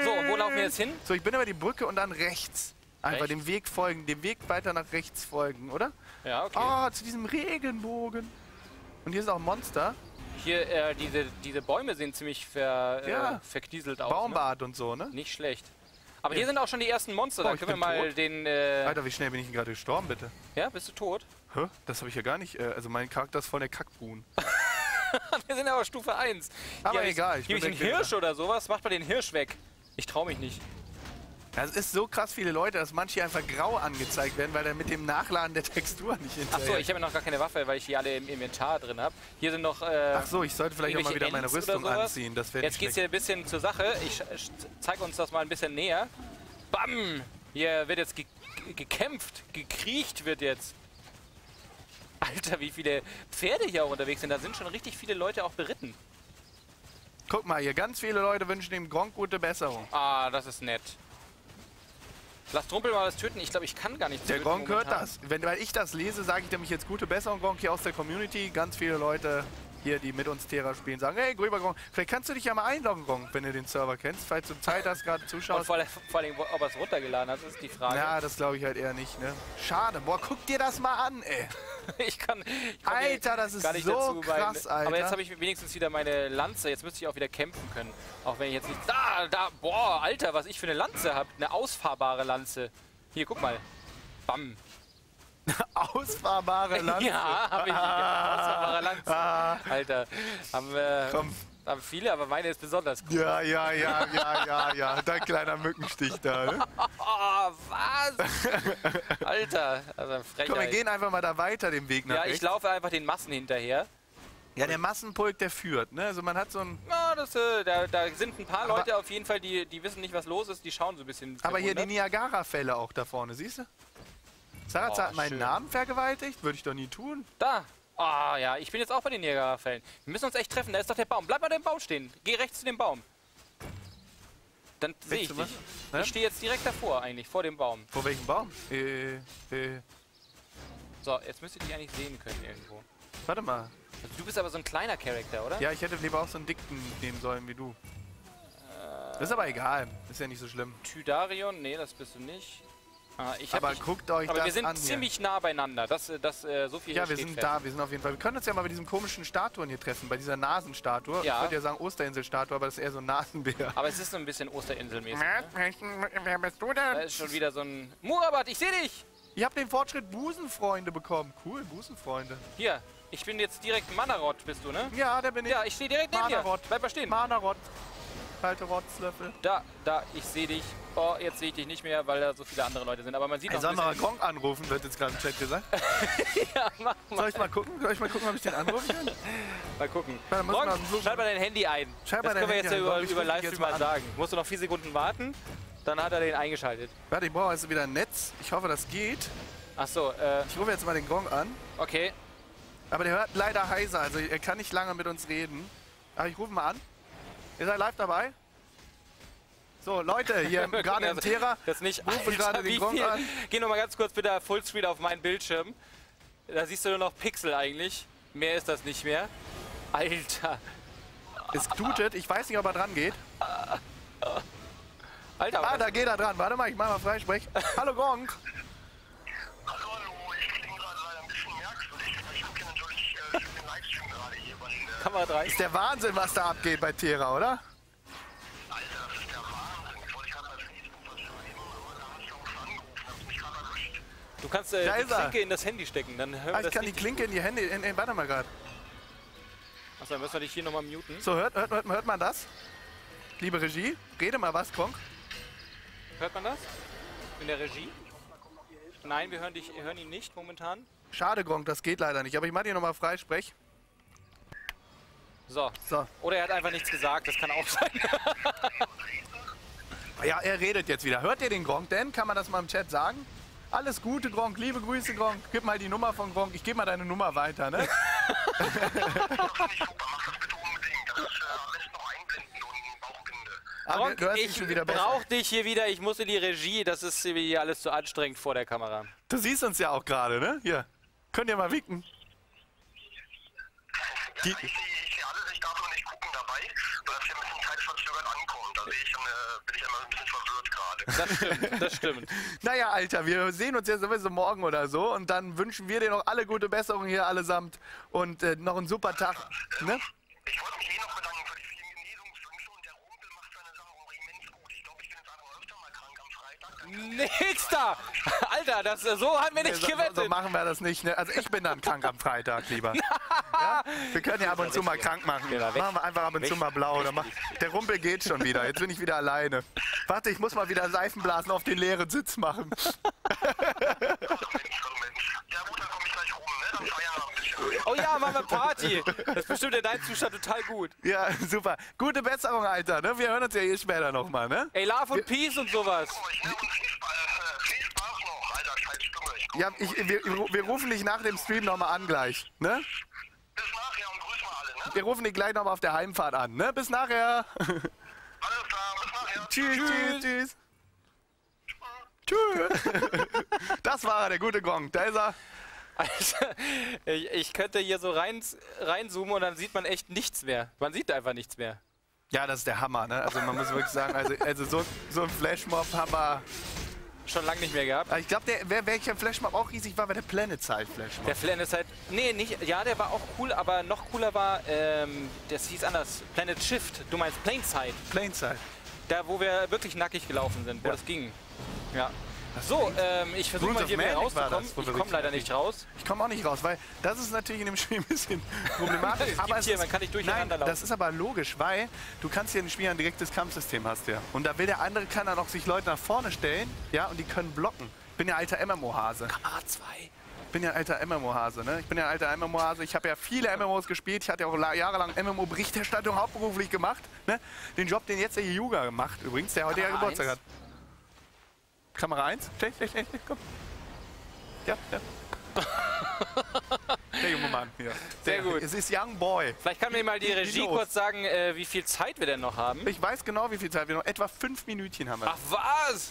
So, wo laufen wir jetzt hin? So, ich bin über die Brücke und dann rechts. Einfach dem Weg folgen, dem Weg weiter nach rechts folgen, oder? Ja, okay. Oh, zu diesem Regenbogen. Und hier ist auch ein Monster. Hier, diese Bäume sehen ziemlich verknieselt aus. Baumbart, ne? Und so, ne? Nicht schlecht. Aber hier sind auch schon die ersten Monster, da können wir mal tot. Alter, wie schnell bin ich denn gerade gestorben, bitte? Ja, bist du tot? Hä? Das habe ich ja gar nicht. Also mein Charakter ist voll der Kackbrun. Wir sind aber Stufe 1. Aber hier egal. Gebe ich einen Hirsch oder sowas? Macht mal den Hirsch weg. Ich traue mich nicht. Das ist so krass viele Leute, dass manche einfach grau angezeigt werden, weil er mit dem Nachladen der Textur nicht hinterher. Achso, ich habe noch gar keine Waffe, weil ich die alle im Inventar drin habe. Hier sind noch. Achso, ich sollte vielleicht auch mal wieder meine Rüstung anziehen. Das wäre nicht schlecht. Jetzt geht's hier ein bisschen zur Sache. Ich zeige uns das mal ein bisschen näher. Bam! Hier wird jetzt gekämpft, gekriecht wird jetzt. Alter, wie viele Pferde hier auch unterwegs sind. Da sind schon richtig viele Leute auch beritten. Guck mal hier, ganz viele Leute wünschen dem Gronkh gute Besserung. Ah, das ist nett. Lass Trumpel mal das töten. Ich glaube, ich kann gar nicht. Der Gronkh hört das. Weil ich das lese, sage ich nämlich jetzt gute Besserung, Gronkh, hier aus der Community. Ganz viele Leute hier, die mit uns Terra spielen, sagen, hey, grüber Gronkh. Vielleicht kannst du dich ja mal einloggen, Gronkh, wenn du den Server kennst. Falls du Zeit hast, gerade zuschaust. Und vor allem, ob er es runtergeladen hat, ist die Frage. Ja, das glaube ich halt eher nicht, ne? Schade. Boah, guck dir das mal an, ey. ich kann Alter, das ist gar nicht so dazu krass, Alter. Aber jetzt habe ich wenigstens wieder meine Lanze. Jetzt müsste ich auch wieder kämpfen können. Auch wenn ich jetzt nicht... Da! Boah, Alter, was ich für eine Lanze habe. Eine ausfahrbare Lanze. Hier, guck mal. Bam. Ausfahrbare Lanze? Ja, habe ich. Ausfahrbare Lanze. Alter, haben viele, aber meine ist besonders cool. Ja. Dein kleiner Mückenstich da, ne? Oh, was? Alter, also Frechheit. Komm, wir gehen einfach mal da weiter den Weg nach rechts. Ja, ich laufe einfach den Massen hinterher. Ja, der Massenpulk, der führt, ne? Also man hat so ein... Ja, das, da sind ein paar Leute auf jeden Fall, die wissen nicht, was los ist. Die schauen so ein bisschen verwundert. Aber hier die Niagara-Fälle auch da vorne, siehst du? Sarazar hat meinen Namen vergewaltigt, würde ich doch nie tun. Da! Ah, ja, ich bin jetzt auch bei den Niagara-Fällen. Wir müssen uns echt treffen, da ist doch der Baum. Bleib bei dem Baum stehen. Geh rechts zu dem Baum. Dann sehe ich dich. Ne? Ich stehe jetzt direkt davor eigentlich, vor dem Baum. Vor welchem Baum? So, jetzt müsst ihr dich eigentlich sehen können irgendwo. Warte mal. Du bist aber so ein kleiner Charakter, oder? Ja, ich hätte lieber auch so einen dicken nehmen sollen wie du. Das ist aber egal. Ist ja nicht so schlimm. Tydarion? Nee, das bist du nicht. Aber guckt euch das an. Aber wir sind ziemlich nah beieinander, so viel. Ja, wir sind da, wir sind auf jeden Fall. Wir können uns ja mal bei diesem komischen Statuen hier treffen, bei dieser Nasenstatue. Ja. Ich würde ja sagen Osterinsel-Statue, aber das ist eher so ein Nasenbär. Aber es ist so ein bisschen Osterinselmäßig. Ne? Wer bist du denn? Da ist schon wieder so ein... Murabat, ich sehe dich! Ich habe den Fortschritt Busenfreunde bekommen. Cool, Busenfreunde. Hier, ich bin jetzt direkt Manarot, bist du, ne? Ja, da bin ich. Ja, ich stehe direkt neben dir. Bleib mal stehen. Manarot. Kalte Rotzlöffel. Da, ich sehe dich. Oh, jetzt sehe ich dich nicht mehr, weil da so viele andere Leute sind. Aber man sieht noch ein bisschen... Soll ich mal Gronkh anrufen, wird jetzt gerade im Chat gesagt. Ja, mach mal. Soll ich mal gucken, ob ich den anrufen kann? Mal gucken. Gronkh, schalt mal dein Handy ein. Das können wir jetzt über Livestream mal sagen. Musst du noch 4 Sekunden warten, dann hat er den eingeschaltet. Warte, ich brauche also wieder ein Netz. Ich hoffe, das geht. Achso, ich rufe jetzt mal den Gronkh an. Okay. Aber der hört leider heiser, also er kann nicht lange mit uns reden. Aber ich rufe mal an. Ihr seid live dabei? So, Leute, hier gerade im Terra, rufen gerade den Gronkh an. Geh nochmal ganz kurz bitte Fullscreen auf meinen Bildschirm. Da siehst du nur noch Pixel eigentlich. Mehr ist das nicht mehr. Alter. Es tutet, ich weiß nicht, ob er dran geht. Alter, da geht er dran. Warte mal, ich mach mal Freisprech. Hallo Gronkh. Hallo, ich klinge gerade ein bisschen merkwürdig. Ich gucke natürlich den Livestream gerade hier bei Kamera 3. Ist der Wahnsinn, was da abgeht bei Terra, oder? Alter, das ist der Wahnsinn. Ich wollte gerade bei Facebook was schreiben, aber da hast du auch angerufen, hast mich gerade erwischt. Du kannst die Klinke in das Handy stecken, dann hören wir das. Ich kann die Klinke in die Handy, warte mal gerade. Achso, dann müssen wir dich hier nochmal muten. So, hört man das? Liebe Regie, rede mal was, Gronkh. Hört man das? In der Regie? Nein, wir hören ihn nicht momentan. Schade, Gronkh, das geht leider nicht, aber ich mache dir nochmal Freisprech. So. Oder er hat einfach nichts gesagt, das kann auch sein. Ja, er redet jetzt wieder. Hört ihr den Gronkh denn? Kann man das mal im Chat sagen? Alles Gute, Gronkh. Liebe Grüße, Gronkh. Gib mal die Nummer von Gronkh. Ich gebe mal deine Nummer weiter, ne? Gronkh, ich brauche dich hier wieder. Ich muss in die Regie. Das ist hier alles zu anstrengend vor der Kamera. Du siehst uns ja auch gerade, ne? Hier. Könnt ihr mal winken? Ja, Das stimmt. Naja, Alter, wir sehen uns jetzt sowieso morgen oder so und dann wünschen wir dir noch alle gute Besserung hier allesamt und noch einen super Tag. Ne? Ich wollte mich noch bedanken für die vielen Genesungswünsche und der Rumpel macht seine Sache auch immens gut. Ich glaube, ich bin jetzt einfach öfter mal krank am Freitag. Nix da! Alter, das, so haben wir nicht gewettet. So machen wir das nicht. Ne? Also ich bin dann krank am Freitag lieber. Ja? Wir können ja ab und zu mal krank machen. Machen wir einfach ab und zu mal blau. Der Rumpel geht schon wieder. Jetzt bin ich wieder alleine. Warte, ich muss mal wieder Seifenblasen auf den leeren Sitz machen. Oh ja, machen wir Party. Das ist bestimmt in deinem Zustand total gut. Ja, super. Gute Besserung, Alter. Ne? Wir hören uns ja eh später nochmal, ne? Ey, Love und Peace und sowas. Ja, wir rufen dich nach dem Stream nochmal an gleich, ne? Bis nachher und grüß mal alle, ne? Wir rufen dich gleich nochmal auf der Heimfahrt an, ne? Bis nachher. Alles klar, bis nachher. Tschüss, tschüss, tschüss. Tschüss. Das war er, der gute Gronkh. Da ist er. Also, ich könnte hier so reinzoomen und dann sieht man echt nichts mehr. Man sieht einfach nichts mehr. Ja, das ist der Hammer, ne? Also man muss wirklich sagen, also so ein Flashmob haben wir schon lange nicht mehr gehabt. Ich glaube, welcher Flashmob auch riesig war, war der Planet-Side-Flashmob. Der Planet-Side, nee, nicht, ja, der war auch cool, aber noch cooler war, das hieß anders, Planet Shift, du meinst Plainside. Plainside. Da, wo wir wirklich nackig gelaufen sind, wo das ging. Ja. So, ich versuche mal hier mehr rauszukommen. Ich komme leider nicht raus. Ich komme auch nicht raus, weil das ist natürlich in dem Spiel ein bisschen problematisch. Aber es hier, man kann nicht durcheinander laufen. Das ist aber logisch, weil du kannst hier in dem Spiel ein direktes Kampfsystem hast, ja. Und da will der andere, kann dann auch sich Leute nach vorne stellen, ja, und die können blocken. Ich bin ja alter MMO-Hase. Kamera 2. Ich bin ja alter MMO-Hase, ne? Ich bin ja alter MMO-Hase. Ich habe ja viele MMOs gespielt. Ich hatte ja auch jahrelang MMO-Berichterstattung hauptberuflich gemacht, ne? Den Job, den jetzt der Yuga macht, übrigens, der heute ja Geburtstag hat. Kamera 1? Schnell, komm. Ja. Der junge Mann hier. Ja. Sehr gut. Es ist Young Boy. Vielleicht kann mir mal die Regie kurz sagen, wie viel Zeit wir denn noch haben. Ich weiß genau, wie viel Zeit wir noch haben. Etwa 5 Minütchen haben wir. Ach was?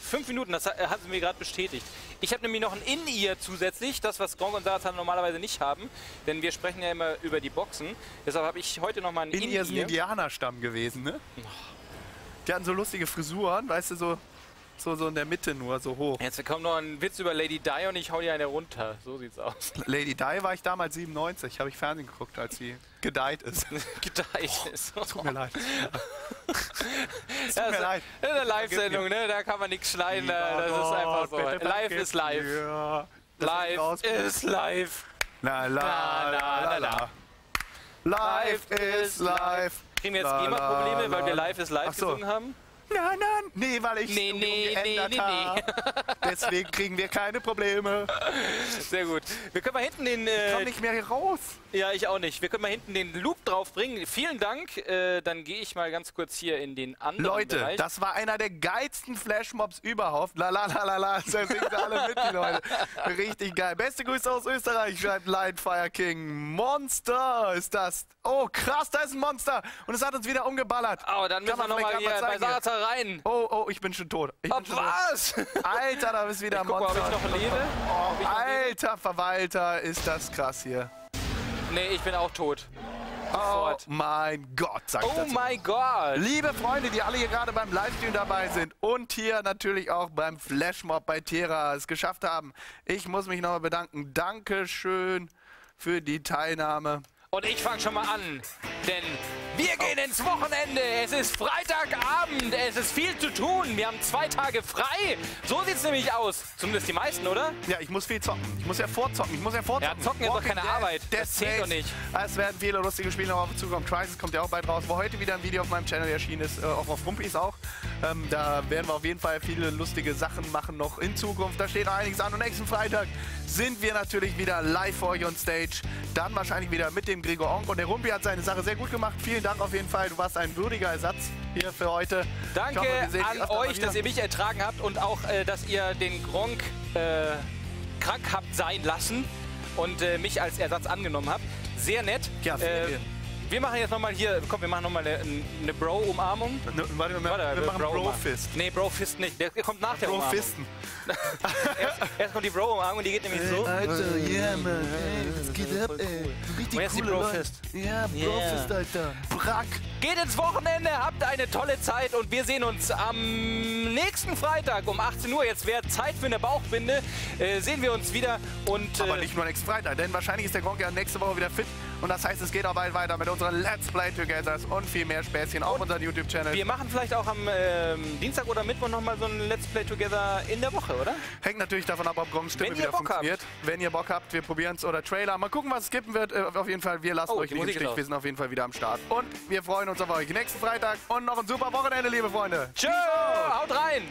5 Minuten, das hat sie mir gerade bestätigt. Ich habe nämlich noch ein In-Ear zusätzlich, das, was Gronkh und Sarazan normalerweise nicht haben, denn wir sprechen ja immer über die Boxen. Deshalb habe ich heute noch mal ein In-Ear. In-Ear ist ein Indianerstamm gewesen, ne? Die hatten so lustige Frisuren, weißt du, so in der Mitte nur, so hoch. Jetzt kommt noch ein Witz über Lady Di und ich hau dir eine runter. So sieht's aus. Lady Di war ich damals 97. Habe ich Fernsehen geguckt, als sie gedeiht ist. Gedeiht ist. Oh, tut mir leid. Tut mir leid. In der Live-Sendung, ne? Da kann man nichts schneiden. Das ist einfach so. Live ist live. Ja. Live ist live. La la la la. Live ist live. Kriegen wir jetzt GEMA-Probleme, weil wir Live ist live gesungen haben? Nein, nee, weil ich nee. Deswegen kriegen wir keine Probleme. Sehr gut. Wir können mal hinten den... ich komm nicht mehr hier raus. Ja, ich auch nicht. Wir können mal hinten den Loop draufbringen. Vielen Dank. Dann gehe ich mal ganz kurz hier in den anderen Bereich. Das war einer der geilsten Flashmobs überhaupt. La la la la. Da singen sie alle mit, die Leute. Richtig geil. Beste Grüße aus Österreich, schreibt Lightfire King. Monster ist das. Oh, krass, da ist ein Monster. Und es hat uns wieder umgeballert. Oh, dann müssen wir nochmal hier bei Sarazar rein. Oh, ich bin schon tot. Was? Alter, da ist wieder ein Monster. Guck mal, ob ich noch lebe. Oh, alter Verwalter, ist das krass hier. Nee, ich bin auch tot. Oh mein Gott, sag ich dazu. Oh mein Gott. Liebe Freunde, die alle hier gerade beim Livestream dabei sind und hier natürlich auch beim Flashmob bei TERA es geschafft haben. Ich muss mich nochmal bedanken. Dankeschön für die Teilnahme. Und ich fange schon mal an, denn wir gehen ins Wochenende. Es ist Freitagabend, es ist viel zu tun. Wir haben 2 Tage frei. So sieht es nämlich aus. Zumindest die meisten, oder? Ja, ich muss viel zocken. Ich muss ja vorzocken. Ja, zocken ist doch keine Arbeit. Das zählt doch nicht. Es werden viele lustige Spiele noch auf uns zukommen. Crisis kommt ja auch bald raus, wo heute wieder ein Video auf meinem Channel erschienen ist, auch auf Rumpis auch. Da werden wir auf jeden Fall viele lustige Sachen machen noch in Zukunft. Da steht noch einiges an. Und nächsten Freitag sind wir natürlich wieder live vor euch on Stage. Dann wahrscheinlich wieder mit dem Gregor Onk. Und der Rumpi hat seine Sache sehr gut gemacht. Vielen Dank auf jeden Fall. Du warst ein würdiger Ersatz hier für heute. Danke an euch, dass ihr mich ertragen habt und auch, dass ihr den Gronkh krank habt sein lassen und mich als Ersatz angenommen habt. Sehr nett. Ja, wir machen jetzt nochmal hier, komm, wir machen nochmal eine Bro-Umarmung. Warte, wir machen Bro-Fist. Nee, Bro-Fist nicht. Der kommt nach der Umarmung. Bro-Fisten. erst kommt die Bro-Umarmung, die geht nämlich so. Alter, yeah, man. Ey, was geht ab, ey? Richtig cool, die Bro-Fist. Ja, Bro-Fist, Alter. Brack. Geht ins Wochenende, habt eine tolle Zeit und wir sehen uns am nächsten Freitag um 18 Uhr. Jetzt wäre Zeit für eine Bauchbinde. Sehen wir uns wieder und... aber nicht nur nächsten Freitag, denn wahrscheinlich ist der Gronkh ja nächste Woche wieder fit. Und das heißt, es geht auch bald weiter mit unseren Let's Play Together und viel mehr Späßchen auf unserem YouTube-Channel. Wir machen vielleicht auch am Dienstag oder Mittwoch nochmal so ein Let's Play Together in der Woche, oder? Hängt natürlich davon ab, ob Gronkhs Stimme wieder funktioniert. Wenn ihr Bock habt, wir probieren es oder Trailer. Mal gucken, was es geben wird. Auf jeden Fall, wir lassen euch nicht im Stich. Wir sind auf jeden Fall wieder am Start. Und wir freuen uns auf euch nächsten Freitag und noch ein super Wochenende, liebe Freunde. Tschö, haut rein!